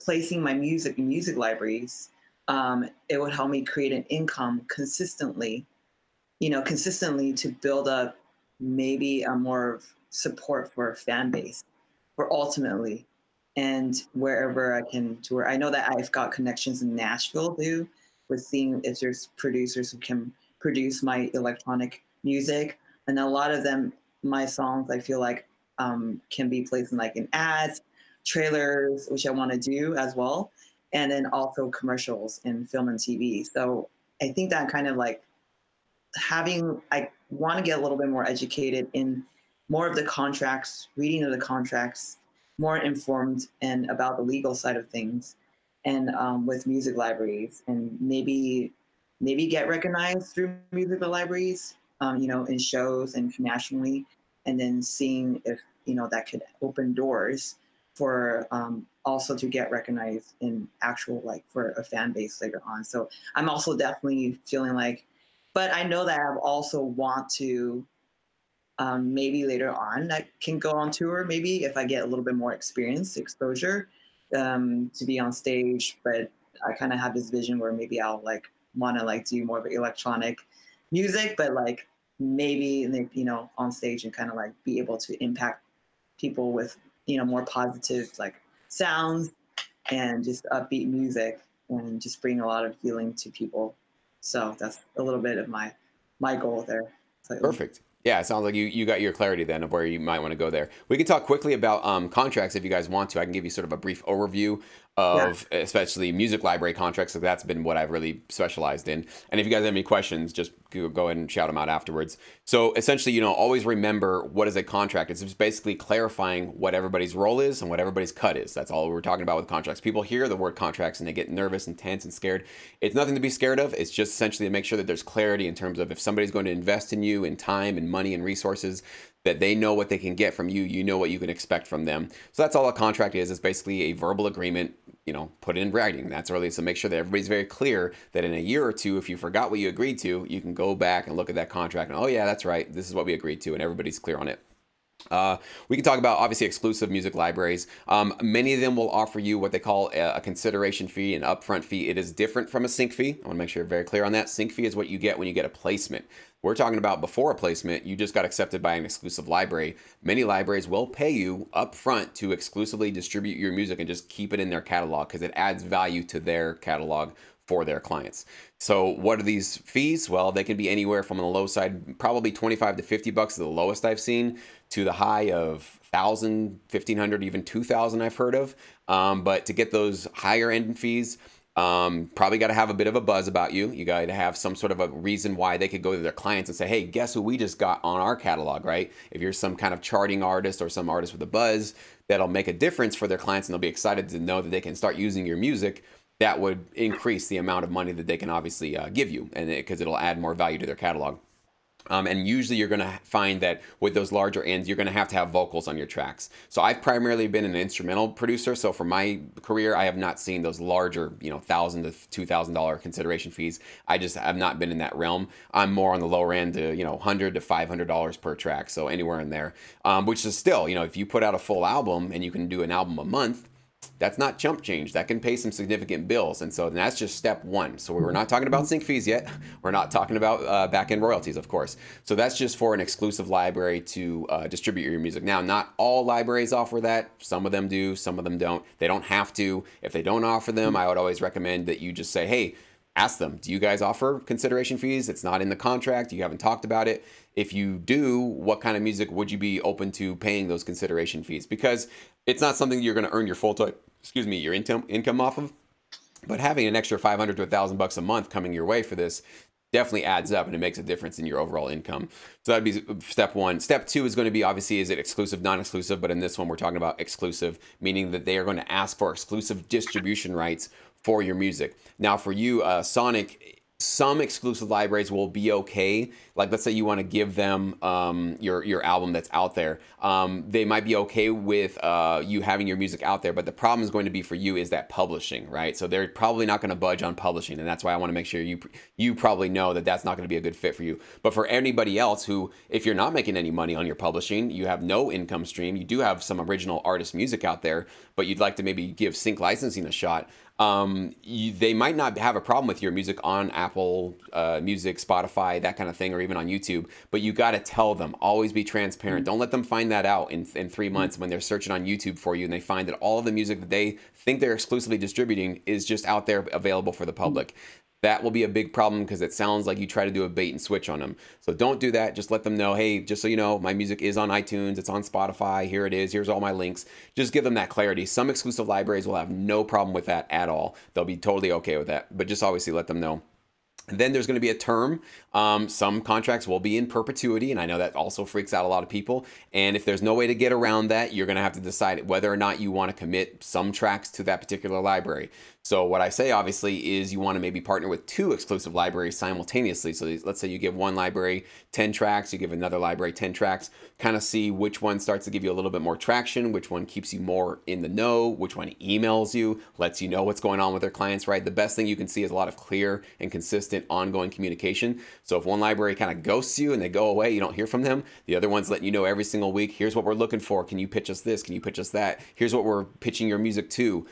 placing my music in music libraries, Um, it would help me create an income consistently, you know, consistently to build up maybe a more of support for a fan base for ultimately and wherever I can tour. I know that I've got connections in Nashville too, with seeing if there's producers who can produce my electronic music. And a lot of them, my songs, I feel like um, can be placed in like in ads, trailers, which I want to do as well. And then also commercials in film and T V. So I think that kind of like having, I want to get a little bit more educated in more of the contracts, reading of the contracts, more informed and about the legal side of things and um, with music libraries and maybe maybe get recognized through music libraries, um, you know, in shows internationally, and then seeing if, you know, that could open doors for um, also to get recognized in actual, like for a fan base later on. So I'm also definitely feeling like, but I know that I've also want to um, maybe later on, I can go on tour, maybe if I get a little bit more experience, exposure um, to be on stage. But I kind of have this vision where maybe I'll like want to like do more of electronic music, but like maybe, like, you know, on stage and kind of like be able to impact people with, you know, more positive like sounds and just upbeat music and just bring a lot of healing to people. So that's a little bit of my my goal there. Slightly. Perfect. Yeah, it sounds like you, you got your clarity then of where you might want to go there. We can talk quickly about um, contracts if you guys want to. I can give you sort of a brief overview of yeah. especially music library contracts. So that's been what I've really specialized in. And if you guys have any questions, just go ahead and shout them out afterwards. So essentially, you know, always remember, what is a contract? It's just basically clarifying what everybody's role is and what everybody's cut is. That's all we're talking about with contracts. People hear the word contracts and they get nervous and tense and scared. It's nothing to be scared of. It's just essentially to make sure that there's clarity in terms of if somebody's going to invest in you in time and money and resources, that they know what they can get from you, you know what you can expect from them. So that's all a contract is. It's basically a verbal agreement, you know, put in writing. That's really, so make sure that everybody's very clear that in a year or two, if you forgot what you agreed to, you can go back and look at that contract and, oh yeah, that's right, this is what we agreed to, and everybody's clear on it. Uh, we can talk about obviously exclusive music libraries. Um, many of them will offer you what they call a, a consideration fee, an upfront fee. It is different from a sync fee. I want to make sure you're very clear on that. Sync fee is what you get when you get a placement. We're talking about before a placement, you just got accepted by an exclusive library. Many libraries will pay you upfront to exclusively distribute your music and just keep it in their catalog because it adds value to their catalog for their clients. So what are these fees? Well, they can be anywhere from, on the low side, probably twenty-five to fifty bucks, the lowest I've seen, to the high of one thousand, fifteen hundred, even two thousand I've heard of. Um, but to get those higher end fees, um, probably got to have a bit of a buzz about you. You got to have some sort of a reason why they could go to their clients and say, hey, guess who we just got on our catalog, right? If you're some kind of charting artist or some artist with a buzz, that'll make a difference for their clients and they'll be excited to know that they can start using your music. That would increase the amount of money that they can obviously uh, give you, and because it, it'll add more value to their catalog. Um, and usually you're going to find that with those larger ends, you're going to have to have vocals on your tracks. So I've primarily been an instrumental producer. So for my career, I have not seen those larger, you know, one thousand to two thousand dollar consideration fees. I just have not been in that realm. I'm more on the lower end to, you know, one hundred to five hundred dollars per track. So anywhere in there, um, which is still, you know, if you put out a full album and you can do an album a month, that's not chump change. That can pay some significant bills. And so that's just step one. So we're not talking about sync fees yet. We're not talking about uh, back-end royalties, of course. So that's just for an exclusive library to uh, distribute your music. Now, not all libraries offer that. Some of them do, some of them don't. They don't have to. If they don't offer them, I would always recommend that you just say, hey, ask them, do you guys offer consideration fees? It's not in the contract. You haven't talked about it. If you do, what kind of music would you be open to paying those consideration fees? Because it's not something you're going to earn your full time, excuse me, your income income off of. But having an extra five hundred to a thousand bucks a month coming your way for this definitely adds up, and it makes a difference in your overall income. So that'd be step one. Step two is going to be, obviously, is it exclusive, non-exclusive? But in this one, we're talking about exclusive, meaning that they are going to ask for exclusive distribution rights for your music. Now for you, uh, Sonic, some exclusive libraries will be okay. Like let's say you wanna give them um, your, your album that's out there. Um, they might be okay with uh, you having your music out there, but the problem is going to be for you is that publishing, right? So they're probably not gonna budge on publishing, and that's why I wanna make sure you, you probably know that that's not gonna be a good fit for you. But for anybody else who, if you're not making any money on your publishing, you have no income stream, you do have some original artist music out there, but you'd like to maybe give sync licensing a shot, Um, you, they might not have a problem with your music on Apple uh, Music, Spotify, that kind of thing, or even on YouTube, but you got to tell them. Always be transparent. Don't let them find that out in, in three months when they're searching on YouTube for you and they find that all of the music that they think they're exclusively distributing is just out there available for the public. That will be a big problem because it sounds like you try to do a bait and switch on them. So don't do that. Just let them know, hey, just so you know, my music is on iTunes, it's on Spotify, here it is, here's all my links. Just give them that clarity. Some exclusive libraries will have no problem with that at all. They'll be totally okay with that, but just obviously let them know. And then there's going to be a term. Um, some contracts will be in perpetuity, and I know that also freaks out a lot of people. And if there's no way to get around that, you're going to have to decide whether or not you want to commit some tracks to that particular library. So what I say, obviously, is you want to maybe partner with two exclusive libraries simultaneously. So let's say you give one library ten tracks, you give another library ten tracks, kind of see which one starts to give you a little bit more traction, which one keeps you more in the know, which one emails you, lets you know what's going on with their clients, right? The best thing you can see is a lot of clear and consistent ongoing communication. So if one library kind of ghosts you and they go away, you don't hear from them, the other one's letting you know every single week, here's what we're looking for. Can you pitch us this? Can you pitch us that? Here's what we're pitching your music to.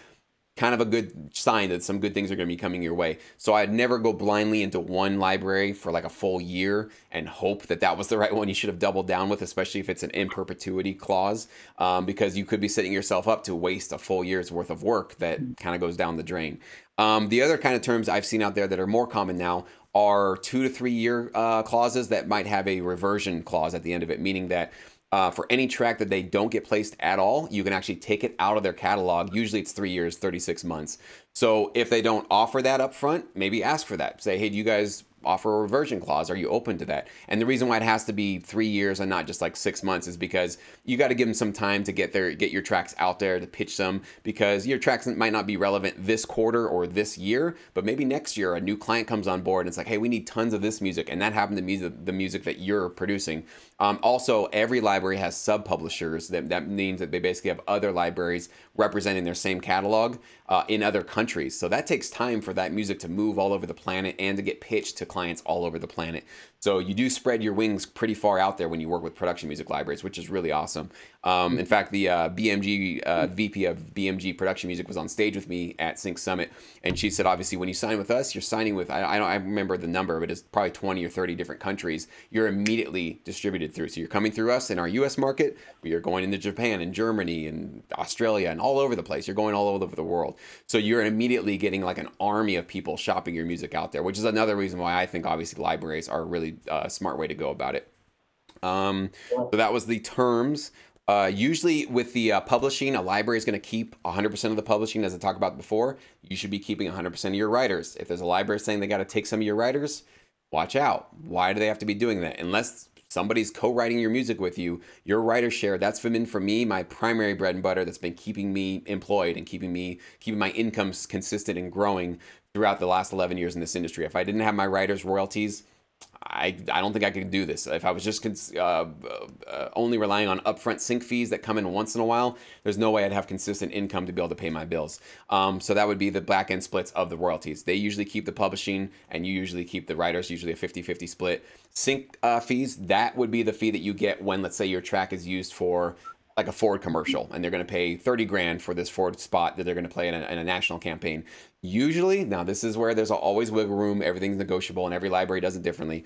Kind of a good sign that some good things are going to be coming your way. So I'd never go blindly into one library for like a full year and hope that that was the right one you should have doubled down with, especially if it's an in perpetuity clause, um, because you could be setting yourself up to waste a full year's worth of work that kind of goes down the drain. Um, the other kind of terms I've seen out there that are more common now are two to three year uh, clauses that might have a reversion clause at the end of it, meaning that Uh, for any track that they don't get placed at all, you can actually take it out of their catalog. Usually it's three years, thirty-six months. So if they don't offer that up front, maybe ask for that. Say, hey, do you guys offer a reversion clause? Are you open to that? And the reason why it has to be three years and not just like six months is because you got to give them some time to get their, get your tracks out there, to pitch them, because your tracks might not be relevant this quarter or this year, but maybe next year a new client comes on board and it's like, hey, we need tons of this music. And that happened to music, the music that you're producing. Um, also, every library has sub-publishers. That, that means that they basically have other libraries representing their same catalog uh, in other countries. So that takes time for that music to move all over the planet and to get pitched to clients all over the planet. So you do spread your wings pretty far out there when you work with production music libraries, which is really awesome. Um, in fact, the uh, B M G, uh, V P of B M G production music was on stage with me at Sync Summit. And she said, obviously, when you sign with us, you're signing with, I, I don't I remember the number, but it's probably twenty or thirty different countries. You're immediately distributed through. So you're coming through us in our U S market, but you're going into Japan and Germany and Australia and all over the place. You're going all over the world. So you're immediately getting like an army of people shopping your music out there, which is another reason why I think obviously libraries are a really uh, smart way to go about it. Um, so that was the terms. Uh, usually with the uh, publishing, a library is going to keep one hundred percent of the publishing, as I talked about before. You should be keeping one hundred percent of your writers. If there's a library saying they got to take some of your writers, watch out. Why do they have to be doing that? Unless somebody's co-writing your music with you, your writer share, that's been for me, my primary bread and butter that's been keeping me employed and keeping me, keeping my incomes consistent and growing throughout the last eleven years in this industry. If I didn't have my writer's royalties, I, I don't think I could do this. If I was just uh, uh, only relying on upfront sync fees that come in once in a while, there's no way I'd have consistent income to be able to pay my bills. Um, so that would be the back end splits of the royalties. They usually keep the publishing and you usually keep the writers, usually a fifty fifty split. Sync uh, fees, that would be the fee that you get when, let's say, your track is used for like a Ford commercial and they're going to pay thirty grand for this Ford spot that they're going to play in a, in a national campaign. Usually, now this is where there's always wiggle room, everything's negotiable and every library does it differently.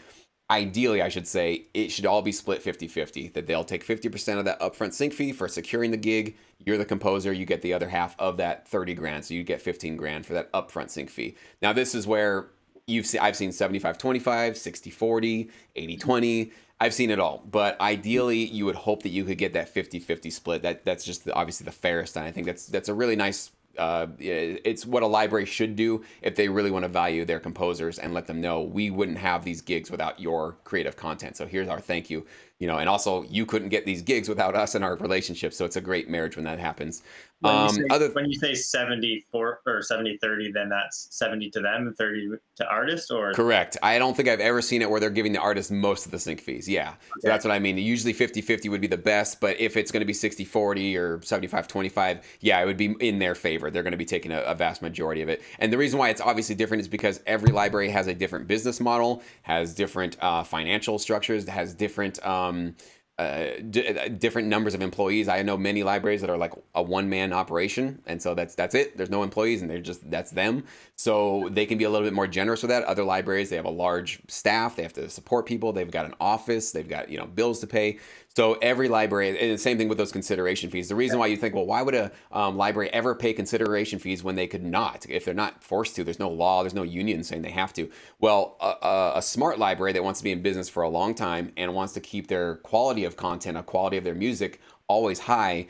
Ideally, I should say, it should all be split fifty fifty, that they'll take fifty percent of that upfront sync fee for securing the gig. You're the composer, you get the other half of that thirty grand. So you get fifteen grand for that upfront sync fee. Now this is where you've seen, I've seen seventy-five twenty-five, sixty forty, eighty twenty. I've seen it all, but ideally you would hope that you could get that fifty fifty split. That that's just the, obviously the fairest, and I think that's that's a really nice. Uh, it's what a library should do if they really want to value their composers and let them know we wouldn't have these gigs without your creative content. So here's our thank you, you know, and also you couldn't get these gigs without us and our relationship. So it's a great marriage when that happens. When um, you say, other when you say seventy-four or seventy thirty, then that's seventy to them and thirty to artist, or? Correct. I don't think I've ever seen it where they're giving the artist most of the sync fees. Yeah. Okay. So that's what I mean. Usually fifty fifty would be the best, but if it's going to be sixty forty or seventy-five twenty-five, yeah, it would be in their favor. They're going to be taking a, a vast majority of it. And the reason why it's obviously different is because every library has a different business model, has different uh, financial structures, has different... Um, Uh, d different numbers of employees. I know many libraries that are like a one-man operation, and so that's that's it. There's no employees, and they're just that's them. So they can be a little bit more generous with that. Other libraries, they have a large staff, they have to support people, they've got an office, they've got you know bills to pay. So every library, and the same thing with those consideration fees. The reason why you think, well, why would a um, library ever pay consideration fees when they could not? If they're not forced to, there's no law, there's no union saying they have to. Well, a, a smart library that wants to be in business for a long time and wants to keep their quality of content, a quality of their music always high,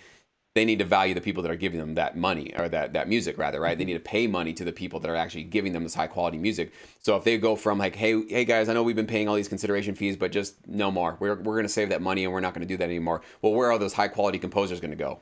they need to value the people that are giving them that money, or that, that music rather, right? They need to pay money to the people that are actually giving them this high quality music. So if they go from like, hey, hey guys, I know we've been paying all these consideration fees, but just no more. We're, we're going to save that money and we're not going to do that anymore. Well, where are those high quality composers going to go?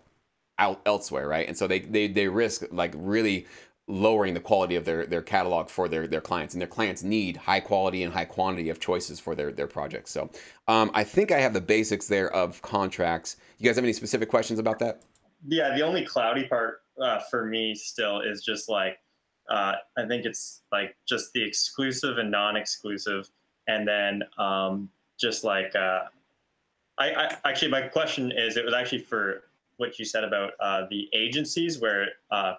Out elsewhere, right? And so they, they, they risk like really lowering the quality of their, their catalog for their, their clients, and their clients need high quality and high quantity of choices for their, their projects. So um, I think I have the basics there of contracts. You guys have any specific questions about that? Yeah, the only cloudy part uh, for me still is just like, uh, I think it's like just the exclusive and non-exclusive. And then um, just like, uh, I, I actually, my question is, it was actually for what you said about uh, the agencies where uh,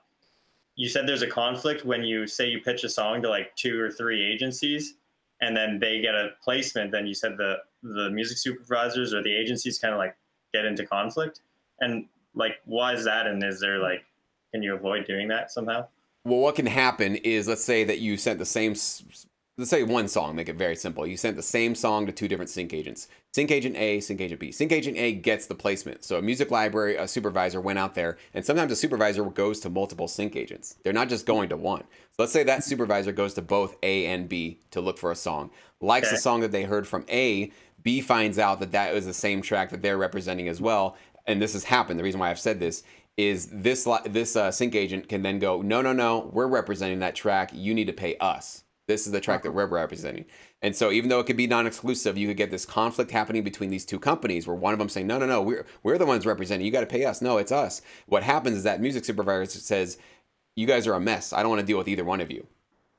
you said there's a conflict when you say you pitch a song to like two or three agencies and then they get a placement. Then you said the, the music supervisors or the agencies kind of like get into conflict. And like, why is that? And is there like, can you avoid doing that somehow? Well, what can happen is, let's say that you sent the same let's say one song, make it very simple. You sent the same song to two different sync agents. Sync agent A, sync agent B. Sync agent A gets the placement. So a music library, a supervisor went out there, and sometimes a supervisor goes to multiple sync agents. They're not just going to one. So let's say that supervisor goes to both A and B to look for a song. Likes okay. the song that they heard from A, B finds out that that is the same track that they're representing as well. And this has happened. The reason why I've said this is this, this uh, sync agent can then go, no, no, no, we're representing that track. You need to pay us. This is the track that we're representing. And so even though it could be non-exclusive, you could get this conflict happening between these two companies where one of them saying, no, no, no, we're, we're the ones representing. You got to pay us. No, it's us. What happens is that music supervisor says, you guys are a mess. I don't want to deal with either one of you.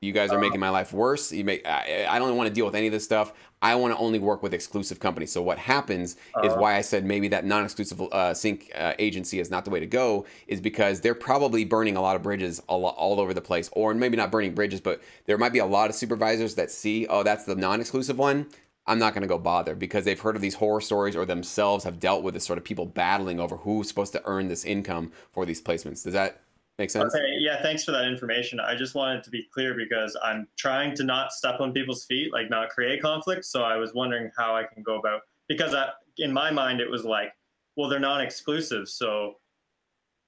You guys are making my life worse. You make, I, I don't want to deal with any of this stuff. I want to only work with exclusive companies. So what happens uh, is why I said maybe that non-exclusive uh, sync uh, agency is not the way to go, is because they're probably burning a lot of bridges all, all over the place, or maybe not burning bridges, but there might be a lot of supervisors that see, oh, that's the non-exclusive one. I'm not going to go bother because they've heard of these horror stories or themselves have dealt with this sort of people battling over who's supposed to earn this income for these placements. Does that make sense? Okay, yeah, thanks for that information. I just wanted to be clear because I'm trying to not step on people's feet, like not create conflict. So I was wondering how I can go about, because I, in my mind, it was like, well, they're non-exclusive. So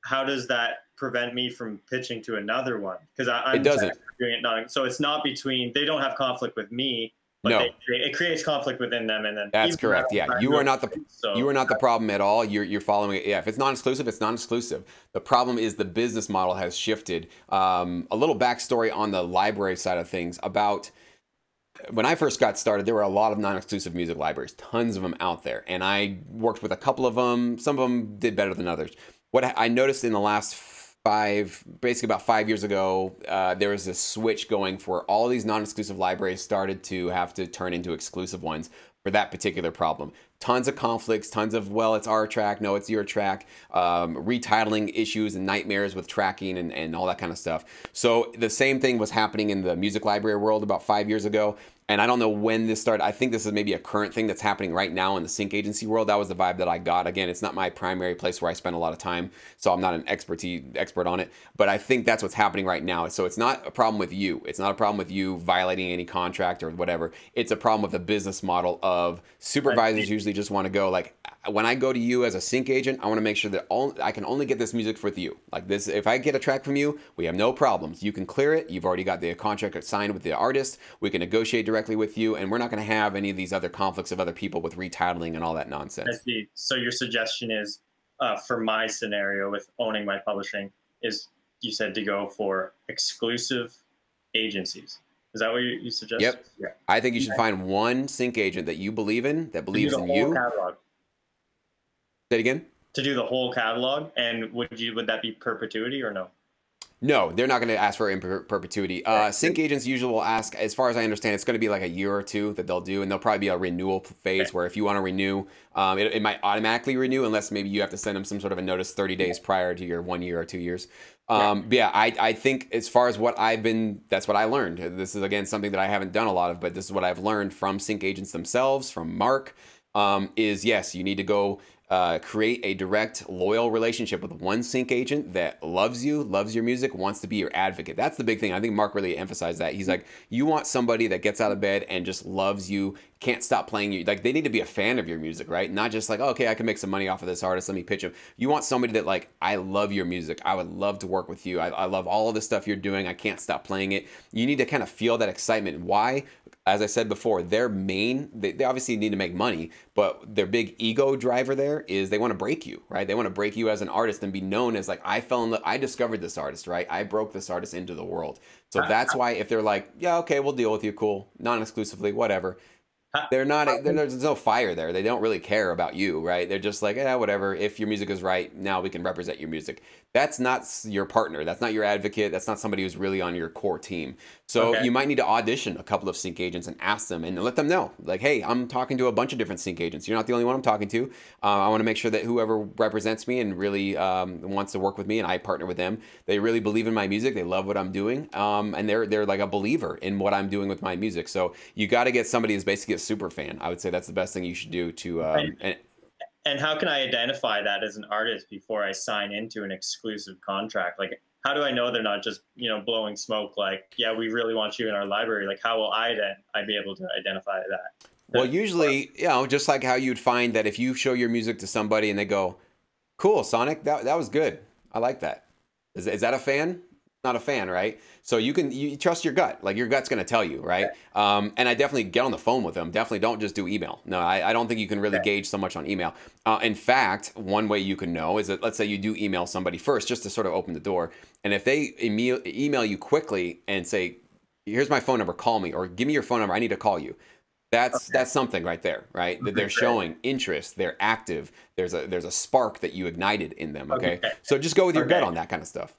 how does that prevent me from pitching to another one? Because I'm it doesn't. doing it non So it's not between, they don't have conflict with me. But no, they create, it creates conflict within them, and then that's correct. Yeah, you are not the so. you are not the problem at all. You're you're following it. Yeah, if it's non-exclusive, it's non-exclusive. The problem is the business model has shifted. Um, a little backstory on the library side of things about. When I first got started, there were a lot of non-exclusive music libraries, tons of them out there, and I worked with a couple of them. Some of them did better than others. What I noticed in the last five, basically about five years ago, uh, there was this switch going for all these non-exclusive libraries started to have to turn into exclusive ones for that particular problem. Tons of conflicts, tons of, well, it's our track, no, it's your track, um, retitling issues and nightmares with tracking and, and all that kind of stuff. So the same thing was happening in the music library world about five years ago. And I don't know when this started. I think this is maybe a current thing that's happening right now in the sync agency world. That was the vibe that I got. Again, it's not my primary place where I spend a lot of time, so I'm not an expertise, expert on it. But I think that's what's happening right now. So it's not a problem with you. It's not a problem with you violating any contract or whatever. It's a problem with the business model of supervisors usually just want to go like, when I go to you as a sync agent, I want to make sure that all, I can only get this music with you. Like this, if I get a track from you, we have no problems. You can clear it. You've already got the contract signed with the artist. We can negotiate directly directly with you, and we're not going to have any of these other conflicts of other people with retitling and all that nonsense. I see. So your suggestion is, uh, for my scenario with owning my publishing, is you said to go for exclusive agencies. Is that what you, you suggest? Yep. Yeah. I think you should find one sync agent that you believe in, that believes in you. Catalog. Say it again? To do the whole catalog, and would you would that be perpetuity or no? No, they're not going to ask for in perpetuity. Uh, sync agents usually will ask, as far as I understand, it's going to be like a year or two that they'll do, and there'll probably be a renewal phase where if you want to renew, um, it, it might automatically renew unless maybe you have to send them some sort of a notice thirty days prior to your one year or two years. Um, but yeah, I, I think as far as what I've been, that's what I learned. This is, again, something that I haven't done a lot of, but this is what I've learned from sync agents themselves, from Mark, um, is yes, you need to go Uh, create a direct, loyal relationship with one sync agent that loves you, loves your music, wants to be your advocate. That's the big thing. I think Mark really emphasized that. He's like, you want somebody that gets out of bed and just loves you, can't stop playing you. Like, they need to be a fan of your music, right? Not just like, oh, okay, I can make some money off of this artist, let me pitch him. You want somebody that, like, I love your music. I would love to work with you. I, I love all of the stuff you're doing. I can't stop playing it. You need to kind of feel that excitement. Why? As I said before, their main, they, they obviously need to make money, but their big ego driver there is they want to break you, right? They want to break you as an artist and be known as like, I fell in love, I discovered this artist, right? I broke this artist into the world. So that's why if they're like, yeah, okay, we'll deal with you, cool, non-exclusively, whatever. They're not, they're, there's no fire there. They don't really care about you, right? They're just like, yeah, whatever. If your music is right, now we can represent your music. That's not your partner. That's not your advocate. That's not somebody who's really on your core team. So okay. You might need to audition a couple of sync agents and ask them and let them know, like, hey, I'm talking to a bunch of different sync agents. You're not the only one I'm talking to. Uh, I want to make sure that whoever represents me and really um, wants to work with me and I partner with them, they really believe in my music. They love what I'm doing. Um, and they're, they're like a believer in what I'm doing with my music. So you got to get somebody who's basically a super fan. I would say that's the best thing you should do to... Um, and, and, and how can I identify that as an artist before I sign into an exclusive contract? Like, how do I know they're not just, you know, blowing smoke? Like, yeah, we really want you in our library. Like, how will I then I be able to identify that? Well, usually, you know, just like how you'd find that if you show your music to somebody and they go, cool, Sonic, that, that was good. I like that. Is, is that a fan? Not a fan, right? So you can you trust your gut. Like, your gut's going to tell you, right? Yeah. Um, and I definitely get on the phone with them. Definitely don't just do email. No, I, I don't think you can really yeah. gauge so much on email. Uh, in fact, one way you can know is that, let's say you do email somebody first just to sort of open the door. And if they email, email you quickly and say, here's my phone number, call me, or give me your phone number, I need to call you. That's, okay. that's something right there, right? That they're showing interest, they're active, there's a, there's a spark that you ignited in them, okay? okay. So just go with your okay. gut on that kind of stuff.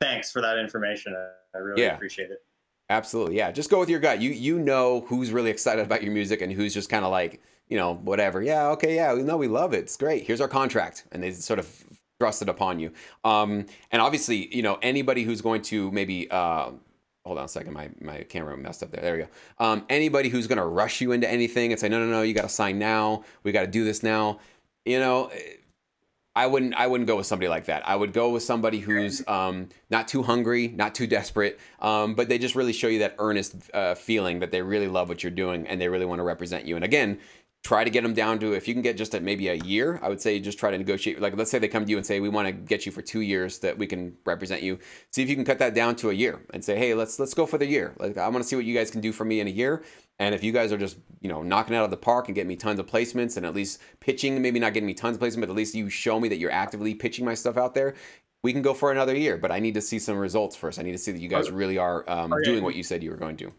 Thanks for that information, I really yeah. appreciate it. Absolutely, yeah, just go with your gut. You, you know who's really excited about your music and who's just kind of like, you know, whatever. Yeah, okay, yeah, we know we love it, it's great. Here's our contract, and they sort of thrust it upon you. Um, and obviously, you know, anybody who's going to maybe, uh, hold on a second, my, my camera messed up there, there we go. Um, anybody who's gonna rush you into anything and say, no, no, no, you gotta sign now, we gotta do this now, you know, I wouldn't, I wouldn't go with somebody like that. I would go with somebody who's um, not too hungry, not too desperate, um, but they just really show you that earnest uh, feeling that they really love what you're doing and they really wanna represent you. And again, try to get them down to, if you can get just at maybe a year, I would say just try to negotiate. Like, let's say they come to you and say, we want to get you for two years that we can represent you. See if you can cut that down to a year and say, hey, let's let's go for the year. Like, I want to see what you guys can do for me in a year. And if you guys are just, you know, knocking it out of the park and getting me tons of placements and at least pitching, maybe not getting me tons of placements, but at least you show me that you're actively pitching my stuff out there, we can go for another year. But I need to see some results first. I need to see that you guys really are um, okay. doing what you said you were going to.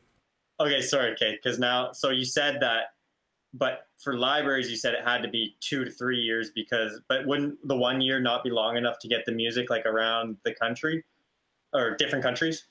Okay, sorry, Kate, because now, so you said that, but for libraries, you said it had to be two to three years because, but wouldn't the one year not be long enough to get the music like around the country or different countries?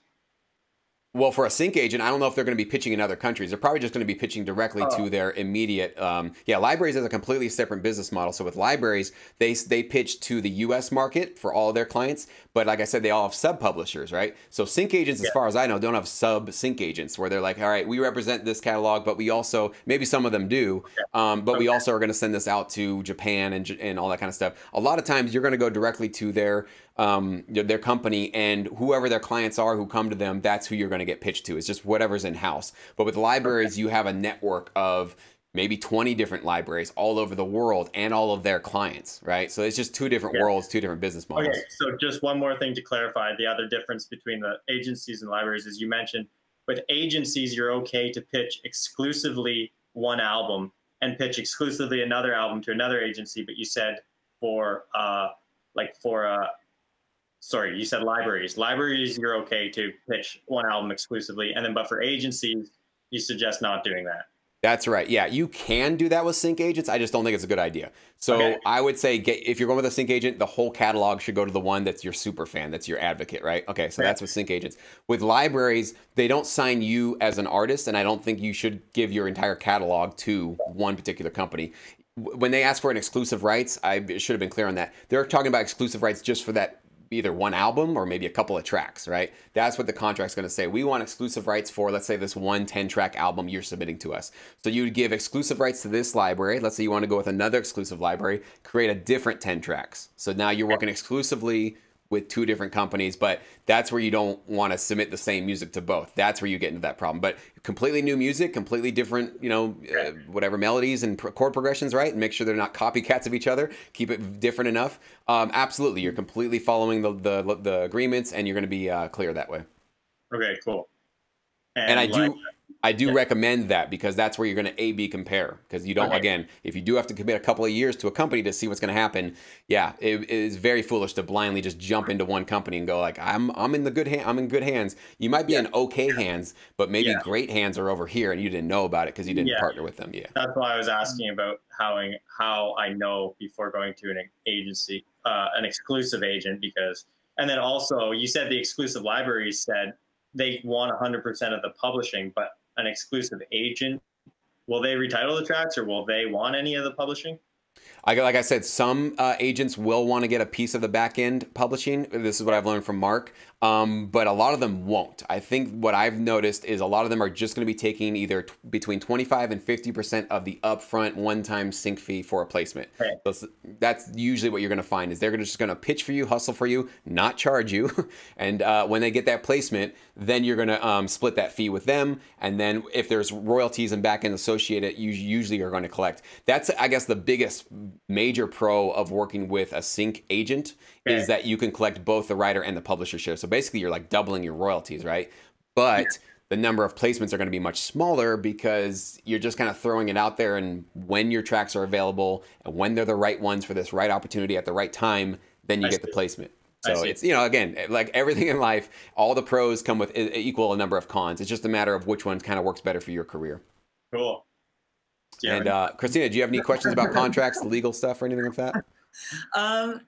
Well, for a sync agent, I don't know if they're going to be pitching in other countries. They're probably just going to be pitching directly oh. to their immediate. Um, yeah, libraries is a completely separate business model. So with libraries, they they pitch to the U S market for all their clients. But like I said, they all have sub publishers, right? So sync agents, yeah. as far as I know, don't have sub sync agents where they're like, all right, we represent this catalog, but we also, maybe some of them do, yeah. um, but okay. we also are going to send this out to Japan and and all that kind of stuff. A lot of times, you're going to go directly to their. Um, their company and whoever their clients are who come to them, that's who you're going to get pitched to. It's just whatever's in house. But with libraries, okay. you have a network of maybe twenty different libraries all over the world and all of their clients, right? So it's just two different yeah. worlds, two different business models. Okay, so just one more thing to clarify. The other difference between the agencies and libraries is you mentioned with agencies, you're okay to pitch exclusively one album and pitch exclusively another album to another agency. But you said for uh, like for a, uh, sorry, you said libraries. Libraries, you're okay to pitch one album exclusively, and then but for agencies, you suggest not doing that. That's right. Yeah, you can do that with sync agents. I just don't think it's a good idea. So okay. I would say get, if you're going with a sync agent, the whole catalog should go to the one that's your super fan, that's your advocate, right? Okay, so that's with sync agents. With libraries, they don't sign you as an artist, and I don't think you should give your entire catalog to one particular company. When they ask for an exclusive rights, I should have been clear on that. They're talking about exclusive rights just for that either one album or maybe a couple of tracks, right? That's what the contract's gonna say. We want exclusive rights for, let's say, this one ten track album you're submitting to us. So you would give exclusive rights to this library. Let's say you wanna go with another exclusive library, create a different ten tracks. So now you're working exclusively with two different companies, but that's where you don't wanna submit the same music to both. That's where you get into that problem. But completely new music, completely different, you know, uh, whatever melodies and pro chord progressions, right? And make sure they're not copycats of each other. Keep it different enough. Um, absolutely, you're completely following the, the, the agreements and you're gonna be uh, clear that way. Okay, cool. And, and I like do I do yeah. recommend that because that's where you're gonna A B compare. Because you don't, okay. again, if you do have to commit a couple of years to a company to see what's gonna happen, yeah, it, it is very foolish to blindly just jump into one company and go like, I'm I'm in the good hand, I'm in good hands. You might be yeah. in okay hands, but maybe yeah. great hands are over here and you didn't know about it because you didn't yeah. partner with them. Yeah. That's why I was asking about how how I know before going to an agency, uh, an exclusive agent, because, and then also you said the exclusive libraries said they want one hundred percent of the publishing, but an exclusive agent, will they retitle the tracks or will they want any of the publishing? I, like I said, some uh, agents will want to get a piece of the back end publishing. This is what I've learned from Mark. um, but a lot of them won't. I think what I've noticed is a lot of them are just going to be taking either t between twenty-five and fifty percent of the upfront one-time sync fee for a placement. Right. So that's usually what you're going to find is they're gonna, just going to pitch for you, hustle for you, not charge you. And uh, when they get that placement, then you're going to um, split that fee with them. And then if there's royalties and back end associated, you usually are going to collect. That's, I guess, the biggest major pro of working with a sync agent right. is that you can collect both the writer and the publisher share. So basically you're like doubling your royalties, right? But the number of placements are going to be much smaller because you're just kind of throwing it out there, and when your tracks are available and when they're the right ones for this right opportunity at the right time, then you I get see. the placement. So it's, you know, again, like everything in life, all the pros come with equal a number of cons. It's just a matter of which one kind of works better for your career. Cool. Yeah, and uh, Christina, do you have any questions about contracts, legal stuff or anything like that? Um,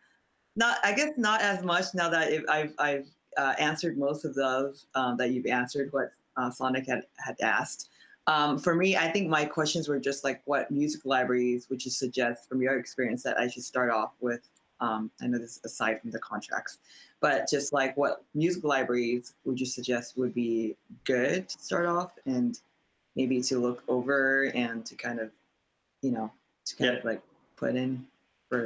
not, I guess not as much now that I've, I've uh, answered most of those um, that you've answered what uh, Sonic had, had asked. Um, for me, I think my questions were just like what music libraries would you suggest from your experience that I should start off with? Um, I know this is aside from the contracts, but just like what music libraries would you suggest would be good to start off and maybe to look over and to kind of, you know, to kind yeah. of like put in.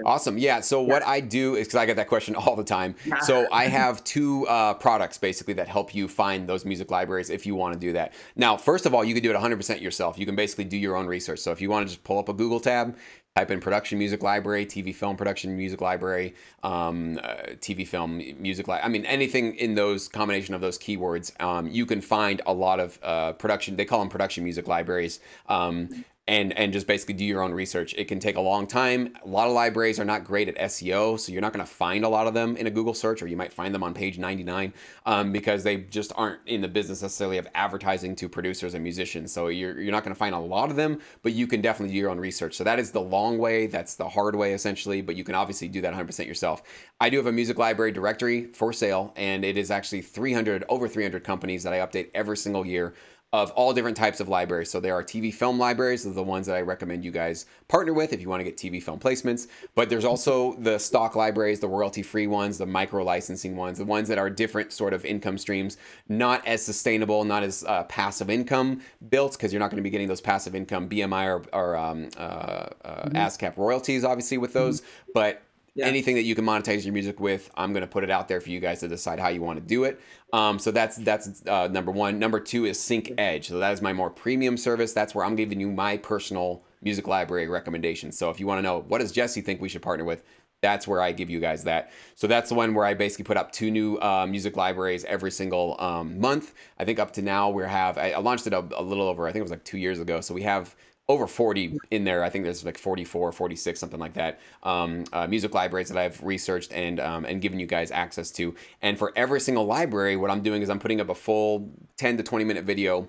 Awesome. Yeah. So yeah. what I do is, because I get that question all the time. So I have two uh, products basically that help you find those music libraries if you want to do that. Now, first of all, you can do it one hundred percent yourself. You can basically do your own research. So if you want to just pull up a Google tab, type in production music library, T V film production music library, um, uh, T V film music library. I mean, anything in those combination of those keywords, um, you can find a lot of uh, production. They call them production music libraries. Um, And, and just basically do your own research. It can take a long time. A lot of libraries are not great at S E O, so you're not gonna find a lot of them in a Google search, or you might find them on page ninety-nine um, because they just aren't in the business necessarily of advertising to producers and musicians. So you're, you're not gonna find a lot of them, but you can definitely do your own research. So that is the long way, that's the hard way essentially, but you can obviously do that one hundred percent yourself. I do have a music library directory for sale, and it is actually three hundred, over three hundred companies that I update every single year, of all different types of libraries. So there are T V film libraries, those are the ones that I recommend you guys partner with if you wanna get T V film placements, but there's also the stock libraries, the royalty-free ones, the micro-licensing ones, the ones that are different sort of income streams, not as sustainable, not as uh, passive income built, because you're not gonna be getting those passive income B M I or, or um, uh, uh, mm-hmm. ASCAP royalties, obviously, with those, mm-hmm. but yeah. anything that you can monetize your music with, I'm going to put it out there for you guys to decide how you want to do it. Um, so that's that's uh, number one. Number two is Sync Edge. So that is my more premium service. That's where I'm giving you my personal music library recommendations. So if you want to know, what does Jesse think we should partner with? That's where I give you guys that. So that's the one where I basically put up two new uh, music libraries every single um, month. I think up to now we have, I, I launched it a, a little over, I think it was like two years ago. So we have over forty in there. I think there's like forty-four, forty-six, something like that. Um, uh, music libraries that I've researched and um, and given you guys access to. And for every single library, what I'm doing is I'm putting up a full ten to twenty minute video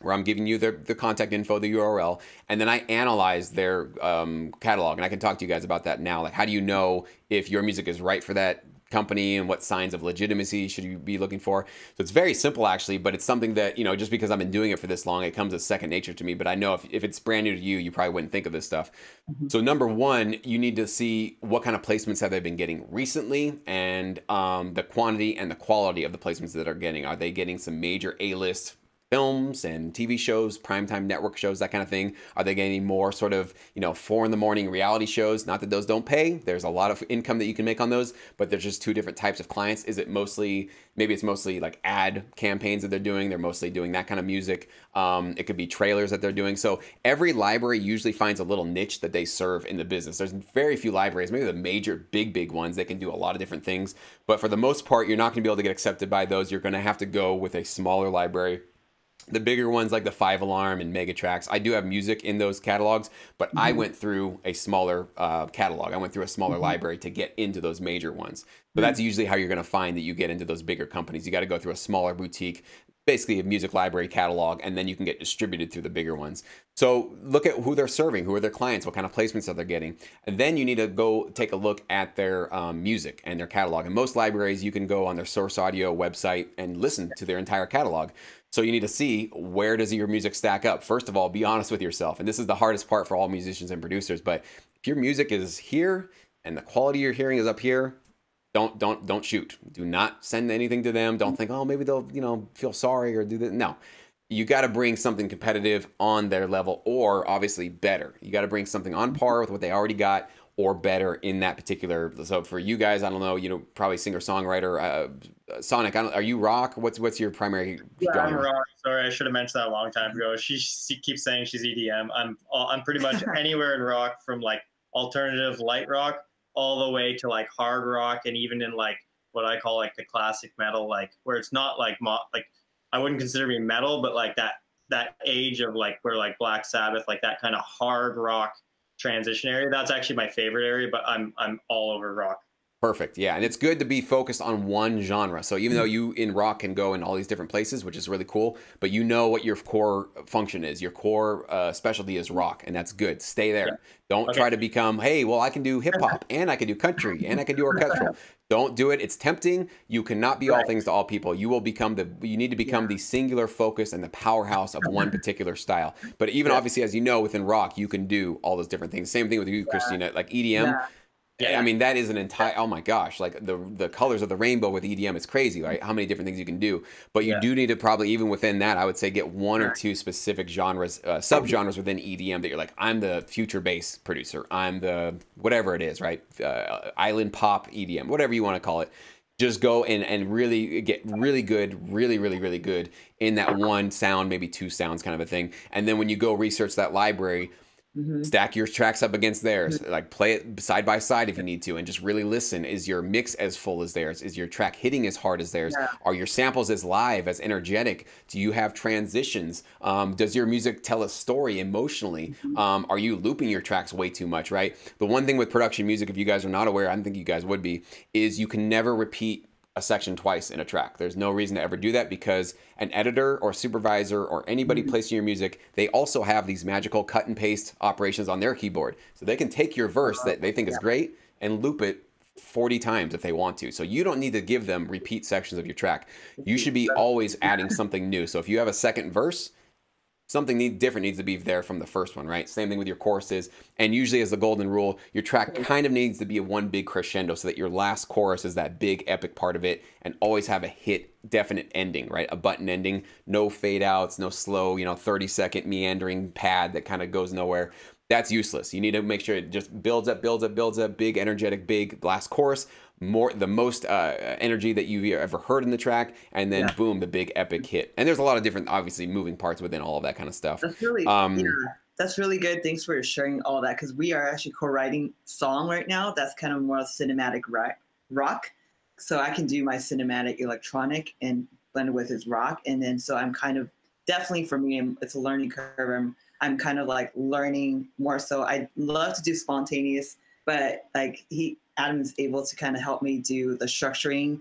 where I'm giving you the, the contact info, the U R L, and then I analyze their um, catalog. And I can talk to you guys about that now. Like, how do you know if your music is right for that company, and what signs of legitimacy should you be looking for? So it's very simple actually, but it's something that, you know, just because I've been doing it for this long, it comes as second nature to me, but I know if, if it's brand new to you, you probably wouldn't think of this stuff. Mm-hmm. So number one, you need to see what kind of placements have they been getting recently, and um, the quantity and the quality of the placements that are getting. Are they getting some major A-list films and T V shows, primetime network shows, that kind of thing? Are they getting more sort of, you know, four in the morning reality shows? Not that those don't pay. There's a lot of income that you can make on those, but there's just two different types of clients. Is it mostly, maybe it's mostly like ad campaigns that they're doing. They're mostly doing that kind of music. Um, it could be trailers that they're doing. So every library usually finds a little niche that they serve in the business. There's very few libraries, maybe the major big, big ones, they can do a lot of different things. But for the most part, you're not gonna be able to get accepted by those. You're gonna have to go with a smaller library. The bigger ones like the Five Alarm and Megatrax, I do have music in those catalogs, but mm-hmm. I went through a smaller uh, catalog. I went through a smaller mm-hmm. library to get into those major ones. So mm-hmm. that's usually how you're going to find that you get into those bigger companies. You got to go through a smaller boutique, basically a music library catalog, and then you can get distributed through the bigger ones. So look at who they're serving, who are their clients, what kind of placements are they getting. And then you need to go take a look at their um, music and their catalog. And most libraries, you can go on their Source Audio website and listen to their entire catalog. So you need to see, where does your music stack up? First of all, be honest with yourself. And this is the hardest part for all musicians and producers, but if your music is here and the quality you're hearing is up here, don't don't don't shoot. Do not send anything to them. Don't think, oh, maybe they'll, you know, feel sorry or do that. No. You got to bring something competitive on their level, or obviously better. You got to bring something on par with what they already got, or better in that particular. So for you guys, I don't know, you know, probably singer songwriter, uh, Sonic. I don't, are you rock? What's what's your primary? Yeah, genre? I'm rock. Sorry, I should have mentioned that a long time ago. She, she keeps saying she's E D M. I'm I'm pretty much anywhere in rock, from like alternative light rock all the way to like hard rock, and even in like what I call like the classic metal, like where it's not like mo like. I wouldn't consider me metal, but like that that age of like where like Black Sabbath, like that kind of hard rock transition area. That's actually my favorite area, but I'm I'm all over rock. Perfect, yeah, and it's good to be focused on one genre. So even though you in rock can go in all these different places, which is really cool, but you know what your core function is. Your core uh, specialty is rock, and that's good. Stay there. Yeah. Don't okay. try to become, hey, well, I can do hip hop, and I can do country, and I can do orchestral. Don't do it. It's tempting. You cannot be right. all things to all people. You will become the, you need to become yeah. the singular focus and the powerhouse of one particular style. But even yeah. obviously, as you know, within rock, you can do all those different things. Same thing with you, yeah. Christina, like E D M. Yeah. Yeah, I mean, that is an entire, oh my gosh, like the the colors of the rainbow with E D M is crazy, right? How many different things you can do. But you yeah. do need to probably, even within that, I would say get one or two specific genres, uh, sub-genres within E D M that you're like, I'm the future bass producer. I'm the, whatever it is, right? Uh, island pop E D M, whatever you want to call it. Just go and, and really get really good, really, really, really good in that one sound, maybe two sounds kind of a thing. And then when you go research that library, Mm-hmm. stack your tracks up against theirs, mm-hmm. like play it side by side if you need to, and just really listen. Is your mix as full as theirs? Is your track hitting as hard as theirs? Yeah. Are your samples as live, as energetic? Do you have transitions? Um, does your music tell a story emotionally? Mm-hmm. Um, are you looping your tracks way too much, right? The one thing with production music, if you guys are not aware, I don't think you guys would be, is you can never repeat a section twice in a track. There's no reason to ever do that, because an editor or supervisor or anybody mm-hmm. placing your music, they also have these magical cut and paste operations on their keyboard. So they can take your verse that they think yeah. is great and loop it forty times if they want to. So you don't need to give them repeat sections of your track. You should be always adding something new. So if you have a second verse, something need, different needs to be there from the first one, right? Same thing with your choruses. And usually, as the golden rule, your track kind of needs to be a one big crescendo, so that your last chorus is that big epic part of it, and always have a hit definite ending, right? A button ending, no fade outs, no slow, you know, thirty second meandering pad that kind of goes nowhere. That's useless. You need to make sure it just builds up, builds up, builds up, big, energetic, big last chorus, more the most uh, energy that you've ever heard in the track, and then yeah. boom, the big epic hit. And there's a lot of different, obviously, moving parts within all of that kind of stuff. That's really, um, yeah, that's really good. Thanks for sharing all that, because we are actually co-writing song right now. That's kind of more cinematic rock. So I can do my cinematic electronic and blend with his rock. And then so I'm kind of, definitely for me, it's a learning curve. I'm, I'm kind of like learning more. So I love to do spontaneous, but like he, Adam's able to kind of help me do the structuring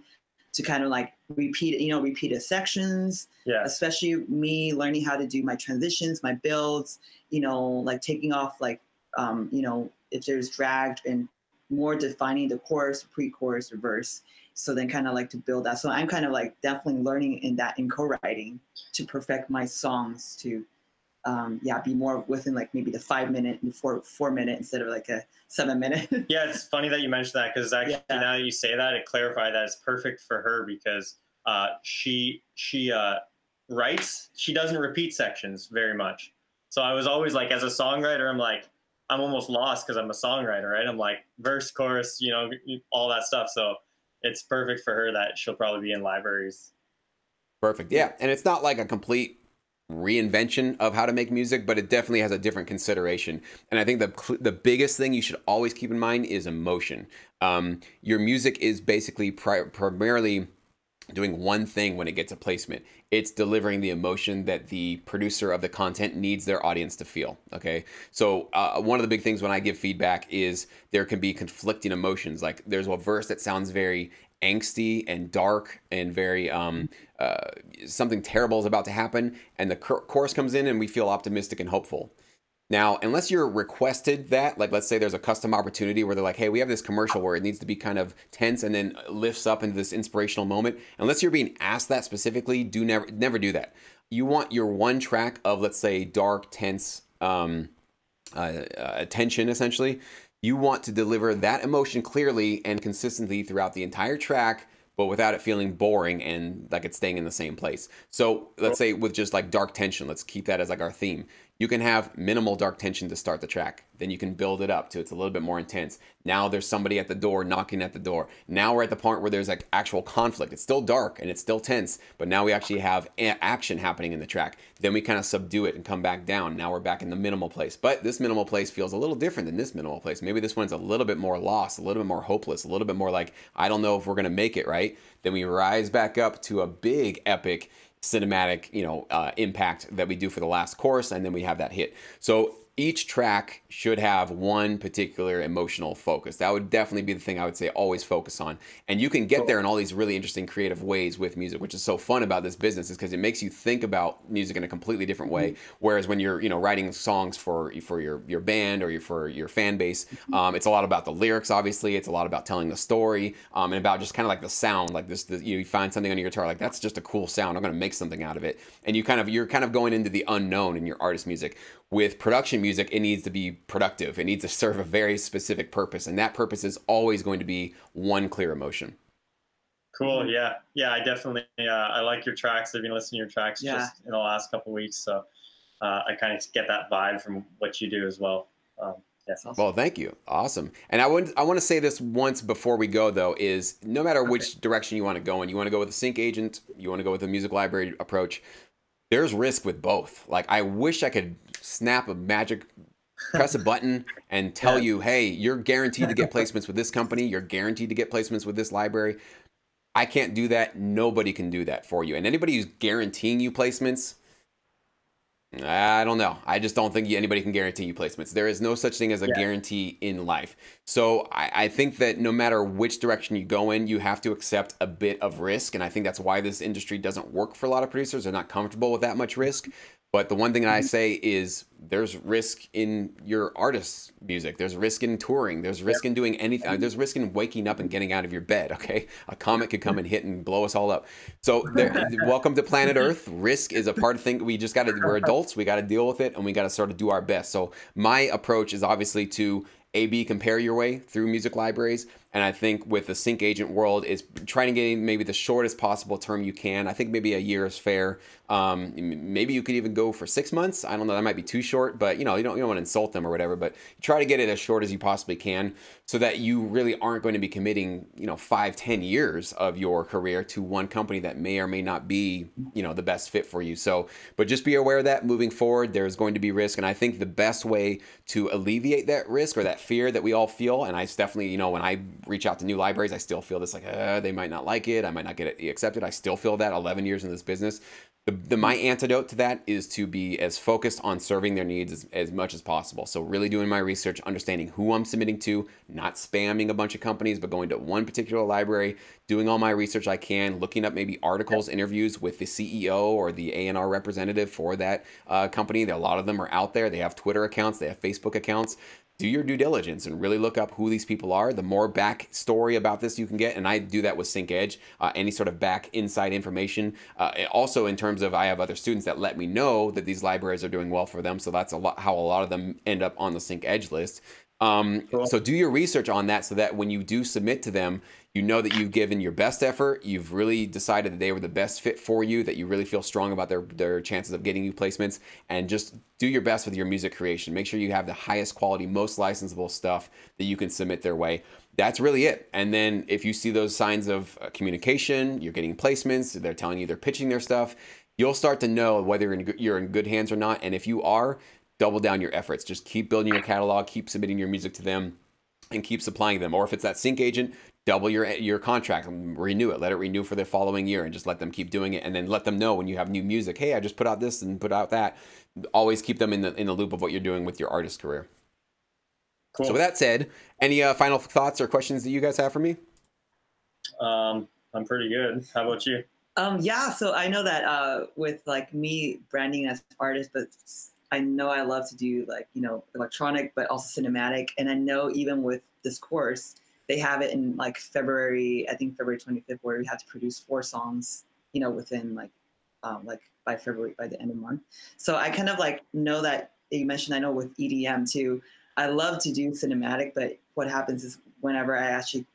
to kind of like repeat, you know, repeated sections, yeah. especially me learning how to do my transitions, my builds, you know, like taking off, like, um, you know, if there's dragged, and more defining the chorus, pre-chorus, reverse. So then kind of like to build that. So I'm kind of like definitely learning in that, in co-writing, to perfect my songs to, Um, yeah, be more within like maybe the five minute and four four minute instead of like a seven minute. Yeah, it's funny that you mentioned that, because actually yeah. now that you say that, it clarified that it's perfect for her, because uh, she she uh, writes. She doesn't repeat sections very much. So I was always like, as a songwriter, I'm like, I'm almost lost, because I'm a songwriter, right? I'm like verse, chorus, you know, all that stuff. So it's perfect for her that she'll probably be in libraries. Perfect. Yeah, and it's not like a complete reinvention of how to make music, but it definitely has a different consideration. And I think the the biggest thing you should always keep in mind is emotion. Um, your music is basically pri primarily doing one thing when it gets a placement. It's delivering the emotion that the producer of the content needs their audience to feel, okay? So uh, one of the big things when I give feedback is there can be conflicting emotions. Like there's a verse that sounds very angsty and dark and very um uh something terrible is about to happen, and the chorus comes in and we feel optimistic and hopeful. Now, unless you're requested that, like let's say there's a custom opportunity where they're like, hey, we have this commercial where it needs to be kind of tense and then lifts up into this inspirational moment, unless you're being asked that specifically, do never never do that. You want your one track of, let's say, dark, tense um uh, uh tension, essentially. You want to deliver that emotion clearly and consistently throughout the entire track, but without it feeling boring and like it's staying in the same place. So let's say with just like dark tension, let's keep that as like our theme. You can have minimal dark tension to start the track. Then you can build it up to it's a little bit more intense. Now there's somebody at the door knocking at the door. Now we're at the point where there's like actual conflict. It's still dark and it's still tense, but now we actually have action happening in the track. Then we kind of subdue it and come back down. Now we're back in the minimal place. But this minimal place feels a little different than this minimal place. Maybe this one's a little bit more lost, a little bit more hopeless, a little bit more like, I don't know if we're gonna make it, right? Then we rise back up to a big epic cinematic, you know, uh, impact that we do for the last chorus, and then we have that hit. So each track should have one particular emotional focus. That would definitely be the thing I would say always focus on. And you can get there in all these really interesting creative ways with music, which is so fun about this business, is because it makes you think about music in a completely different way. Whereas when you're, you know, writing songs for for your, your band or your, for your fan base, um, it's a lot about the lyrics, obviously. It's a lot about telling the story um, and about just kind of like the sound, like this, the, you know, you find something on your guitar, like that's just a cool sound. I'm gonna make something out of it. And you kind of, you're kind of going into the unknown in your artist music. With production music, it needs to be productive. It needs to serve a very specific purpose. And that purpose is always going to be one clear emotion. Cool, yeah. Yeah, I definitely, uh, I like your tracks. I've been listening to your tracks yeah. just in the last couple of weeks. So uh, I kind of get that vibe from what you do as well. Um, Yes, awesome. Well, thank you. Awesome. And I want, I want to say this once before we go, though, is no matter okay. which direction you want to go in, you want to go with a sync agent, you want to go with a music library approach, there's risk with both. Like, I wish I could snap a magic, press a button and tell you, hey, you're guaranteed to get placements with this company. You're guaranteed to get placements with this library. I can't do that. Nobody can do that for you. And anybody who's guaranteeing you placements, I don't know. I just don't think anybody can guarantee you placements. There is no such thing as a yeah. guarantee in life. So I, I think that no matter which direction you go in, you have to accept a bit of risk. And I think that's why this industry doesn't work for a lot of producers. They're not comfortable with that much risk. But the one thing that I say is there's risk in your artist's music. There's risk in touring. There's risk yep. in doing anything. There's risk in waking up and getting out of your bed, okay? A comet could come and hit and blow us all up. So there, welcome to planet Earth. Risk is a part of thing. We just got to, we're adults. We got to deal with it, and we got to sort of do our best. So my approach is obviously to A B compare your way through music libraries. And I think with the sync agent world is trying to get maybe the shortest possible term you can. I think maybe a year is fair. Um, maybe you could even go for six months. I don't know. That might be too short, but you know, you don't, you don't want to insult them or whatever, but try to get it as short as you possibly can so that you really aren't going to be committing, you know, five, ten years of your career to one company that may or may not be, you know, the best fit for you. So, but just be aware of that moving forward, there's going to be risk. And I think the best way to alleviate that risk or that fear that we all feel, and I definitely, you know, when I reach out to new libraries, I still feel this like, uh, they might not like it. I might not get it accepted. I still feel that eleven years in this business. The, the, my antidote to that is to be as focused on serving their needs as, as much as possible. So really doing my research, understanding who I'm submitting to, not spamming a bunch of companies, but going to one particular library, doing all my research I can, looking up maybe articles, interviews with the C E O or the A and R representative for that uh, company. A lot of them are out there. They have Twitter accounts. They have Facebook accounts. Do your due diligence and really look up who these people are. The more backstory about this you can get, and I do that with Sync Edge, uh, any sort of back inside information. Uh, also in terms of I have other students that let me know that these libraries are doing well for them, so that's a lot how a lot of them end up on the Sync Edge list. Um, cool. So do your research on that so that when you do submit to them, you know that you've given your best effort, you've really decided that they were the best fit for you, that you really feel strong about their, their chances of getting you placements, and just do your best with your music creation. Make sure you have the highest quality, most licensable stuff that you can submit their way. That's really it. And then if you see those signs of communication, you're getting placements, they're telling you they're pitching their stuff, you'll start to know whether you're in good hands or not. And if you are, double down your efforts. Just keep building your catalog, keep submitting your music to them, and keep supplying them. Or if it's that sync agent, double your your contract, renew it, let it renew for the following year, and just let them keep doing it. And then let them know when you have new music, hey, I just put out this and put out that. Always keep them in the, in the loop of what you're doing with your artist career. Cool. So with that said, any uh, final thoughts or questions that you guys have for me? Um, I'm pretty good. How about you? Um, yeah, so I know that uh, with like me branding as an artist, but I know I love to do like, you know, electronic, but also cinematic. And I know even with this course, they have it in like February, I think February twenty-fifth, where we have to produce four songs, you know, within like, um, like by February, by the end of the month. So I kind of like know that you mentioned, I know with E D M too, I love to do cinematic, but what happens is whenever I actually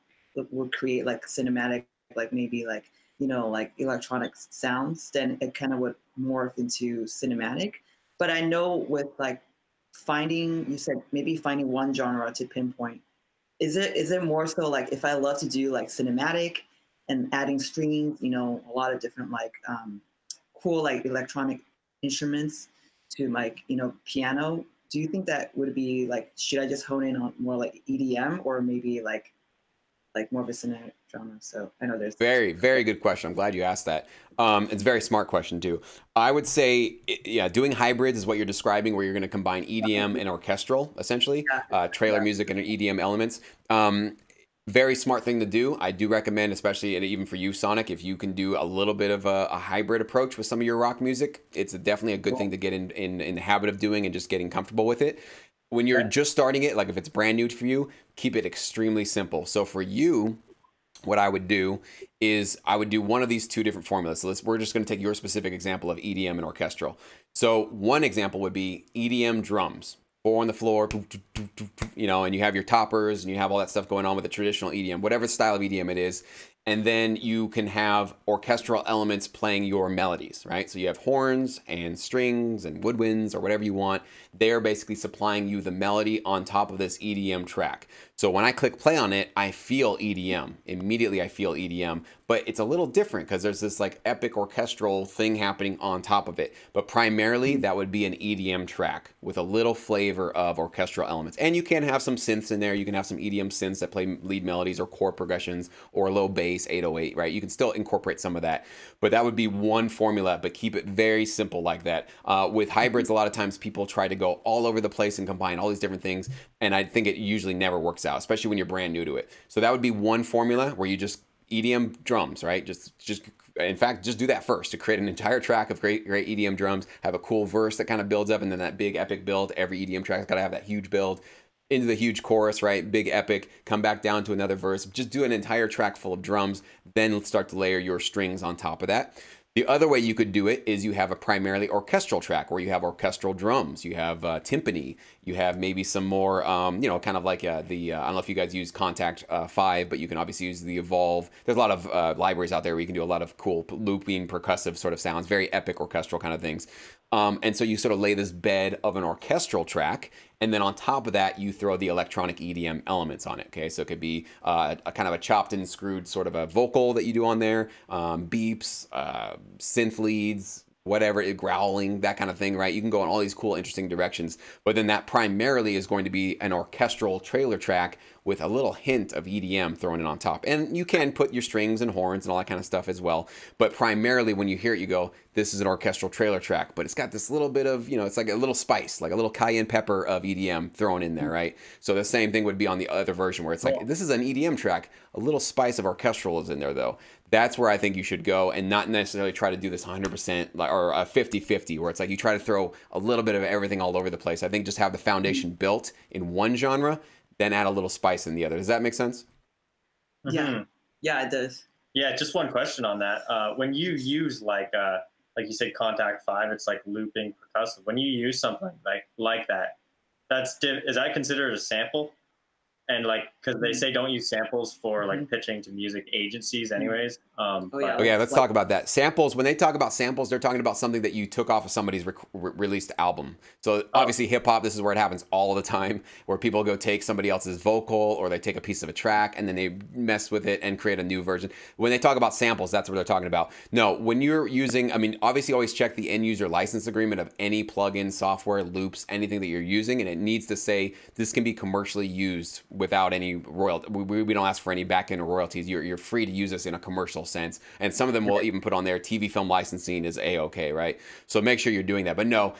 will create like cinematic, like maybe like, you know, like electronic sounds, then it kind of would morph into cinematic. But I know with like finding, you said maybe finding one genre to pinpoint. Is it is it more so like if I love to do like cinematic and adding strings, you know, a lot of different like um, cool like electronic instruments to like, you know, piano. Do you think that would be like, should I just hone in on more like E D M or maybe like like more of a cinematic genre? So I know there's very, very good question. I'm glad you asked that. Um, it's a very smart question too. I would say, yeah, doing hybrids is what you're describing, where you're going to combine E D M and orchestral, essentially, yeah. uh, trailer yeah. music and E D M elements. Um, very smart thing to do. I do recommend, especially even for you, Sonic, if you can do a little bit of a, a hybrid approach with some of your rock music, it's definitely a good cool. thing to get in, in, in the habit of doing and just getting comfortable with it. When you're yeah. just starting it, like if it's brand new for you, keep it extremely simple. So for you, what I would do is I would do one of these two different formulas. So let's, we're just going to take your specific example of E D M and orchestral. So one example would be E D M drums, four on the floor, you know, and you have your toppers and you have all that stuff going on with the traditional E D M, whatever style of E D M it is. And then you can have orchestral elements playing your melodies, right? So you have horns and strings and woodwinds or whatever you want. They're basically supplying you the melody on top of this E D M track. So when I click play on it, I feel E D M. Immediately I feel E D M, but it's a little different because there's this like epic orchestral thing happening on top of it. But primarily that would be an E D M track with a little flavor of orchestral elements. And you can have some synths in there. You can have some E D M synths that play lead melodies or chord progressions or low bass, eight oh eight, right? You can still incorporate some of that, but that would be one formula, but keep it very simple like that. Uh, with hybrids, a lot of times people try to go all over the place and combine all these different things. And I think it usually never works out, especially when you're brand new to it. So that would be one formula where you just E D M drums, right? Just, just, in fact, just do that first to create an entire track of great, great E D M drums, have a cool verse that kind of builds up. And then that big epic build, every E D M track's got to have that huge build into the huge chorus, right? Big epic, come back down to another verse, just do an entire track full of drums, then start to layer your strings on top of that. The other way you could do it is you have a primarily orchestral track where you have orchestral drums, you have uh, timpani, you have maybe some more, um, you know, kind of like uh, the, uh, I don't know if you guys use Contact uh, five, but you can obviously use the Evolve. There's a lot of uh, libraries out there where you can do a lot of cool looping, percussive sort of sounds, very epic orchestral kind of things. Um, and so you sort of lay this bed of an orchestral track, and then on top of that, you throw the electronic E D M elements on it, okay? So it could be uh, a kind of a chopped and screwed sort of a vocal that you do on there, um, beeps, uh, synth leads, whatever, growling, that kind of thing, right? You can go in all these cool, interesting directions, but then that primarily is going to be an orchestral trailer track with a little hint of E D M thrown in on top. And you can put your strings and horns and all that kind of stuff as well, but primarily when you hear it, you go, this is an orchestral trailer track, but it's got this little bit of, you know, it's like a little spice, like a little cayenne pepper of E D M thrown in there, right? So the same thing would be on the other version where it's like, this is an E D M track, a little spice of orchestral is in there though. That's where I think you should go and not necessarily try to do this one hundred percent or fifty fifty where it's like you try to throw a little bit of everything all over the place. I think just have the foundation built in one genre, then add a little spice in the other. Does that make sense? Yeah, mm-hmm. yeah, it does. Yeah, just one question on that. Uh, when you use like, uh, like you said, Contact Five, it's like looping percussive. When you use something like like that, that's diff is that considered a sample? And like, because they say don't use samples for like pitching to music agencies anyways. Um, oh, yeah. But, oh, yeah, let's like, talk about that. Samples, when they talk about samples, they're talking about something that you took off of somebody's re re released album. So obviously oh. hip hop, this is where it happens all the time, where people go take somebody else's vocal or they take a piece of a track and then they mess with it and create a new version. When they talk about samples, that's what they're talking about. No, when you're using, I mean, obviously always check the end user license agreement of any plugin, software, loops, anything that you're using. And it needs to say, this can be commercially used without any royalty. We, we don't ask for any back-end royalties. You're, you're free to use this in a commercial sense. And some of them will even put on there, T V film licensing is A-okay, right? So make sure you're doing that. But no,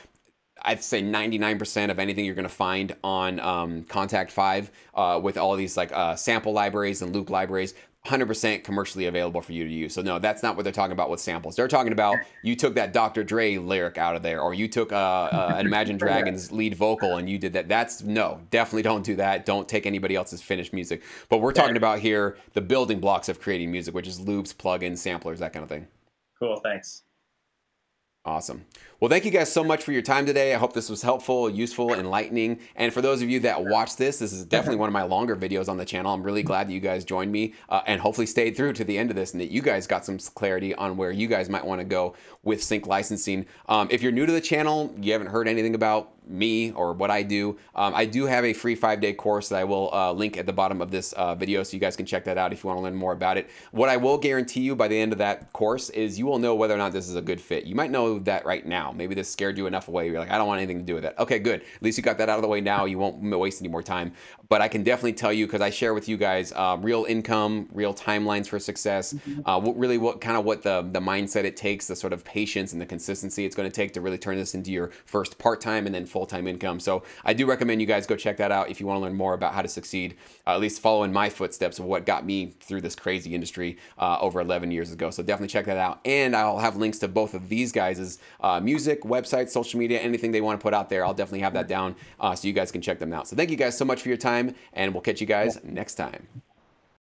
I'd say ninety-nine percent of anything you're gonna find on um, Contact five uh, with all these like uh, sample libraries and loop libraries, one hundred percent commercially available for you to use. So no, that's not what they're talking about with samples. They're talking about you took that Doctor Dre lyric out of there, or you took uh, uh, an Imagine Dragons lead vocal and you did that. That's no, definitely don't do that. Don't take anybody else's finished music. But we're talking about here the building blocks of creating music, which is loops, plugins, samplers, that kind of thing. Cool, thanks. Awesome. Well, thank you guys so much for your time today. I hope this was helpful, useful, enlightening. And for those of you that watch this, this is definitely one of my longer videos on the channel. I'm really glad that you guys joined me uh, and hopefully stayed through to the end of this and that you guys got some clarity on where you guys might want to go with sync licensing. Um, if you're new to the channel, you haven't heard anything about me or what I do, um, I do have a free five-day course that I will uh, link at the bottom of this uh, video, so you guys can check that out if you want to learn more about it. What I will guarantee you by the end of that course is you will know whether or not this is a good fit. You might know that right now. Maybe this scared you enough away. You're like, I don't want anything to do with that. Okay, good. At least you got that out of the way now. You won't waste any more time. But I can definitely tell you, because I share with you guys uh, real income, real timelines for success, uh, what, really what kind of what the, the mindset it takes, the sort of patience and the consistency it's going to take to really turn this into your first part-time and then full-time income. So I do recommend you guys go check that out if you want to learn more about how to succeed, uh, at least follow in my footsteps of what got me through this crazy industry uh, over eleven years ago. So definitely check that out. And I'll have links to both of these guys' uh, music, websites, social media, anything they want to put out there. I'll definitely have that down uh, so you guys can check them out. So thank you guys so much for your time, and we'll catch you guys next time.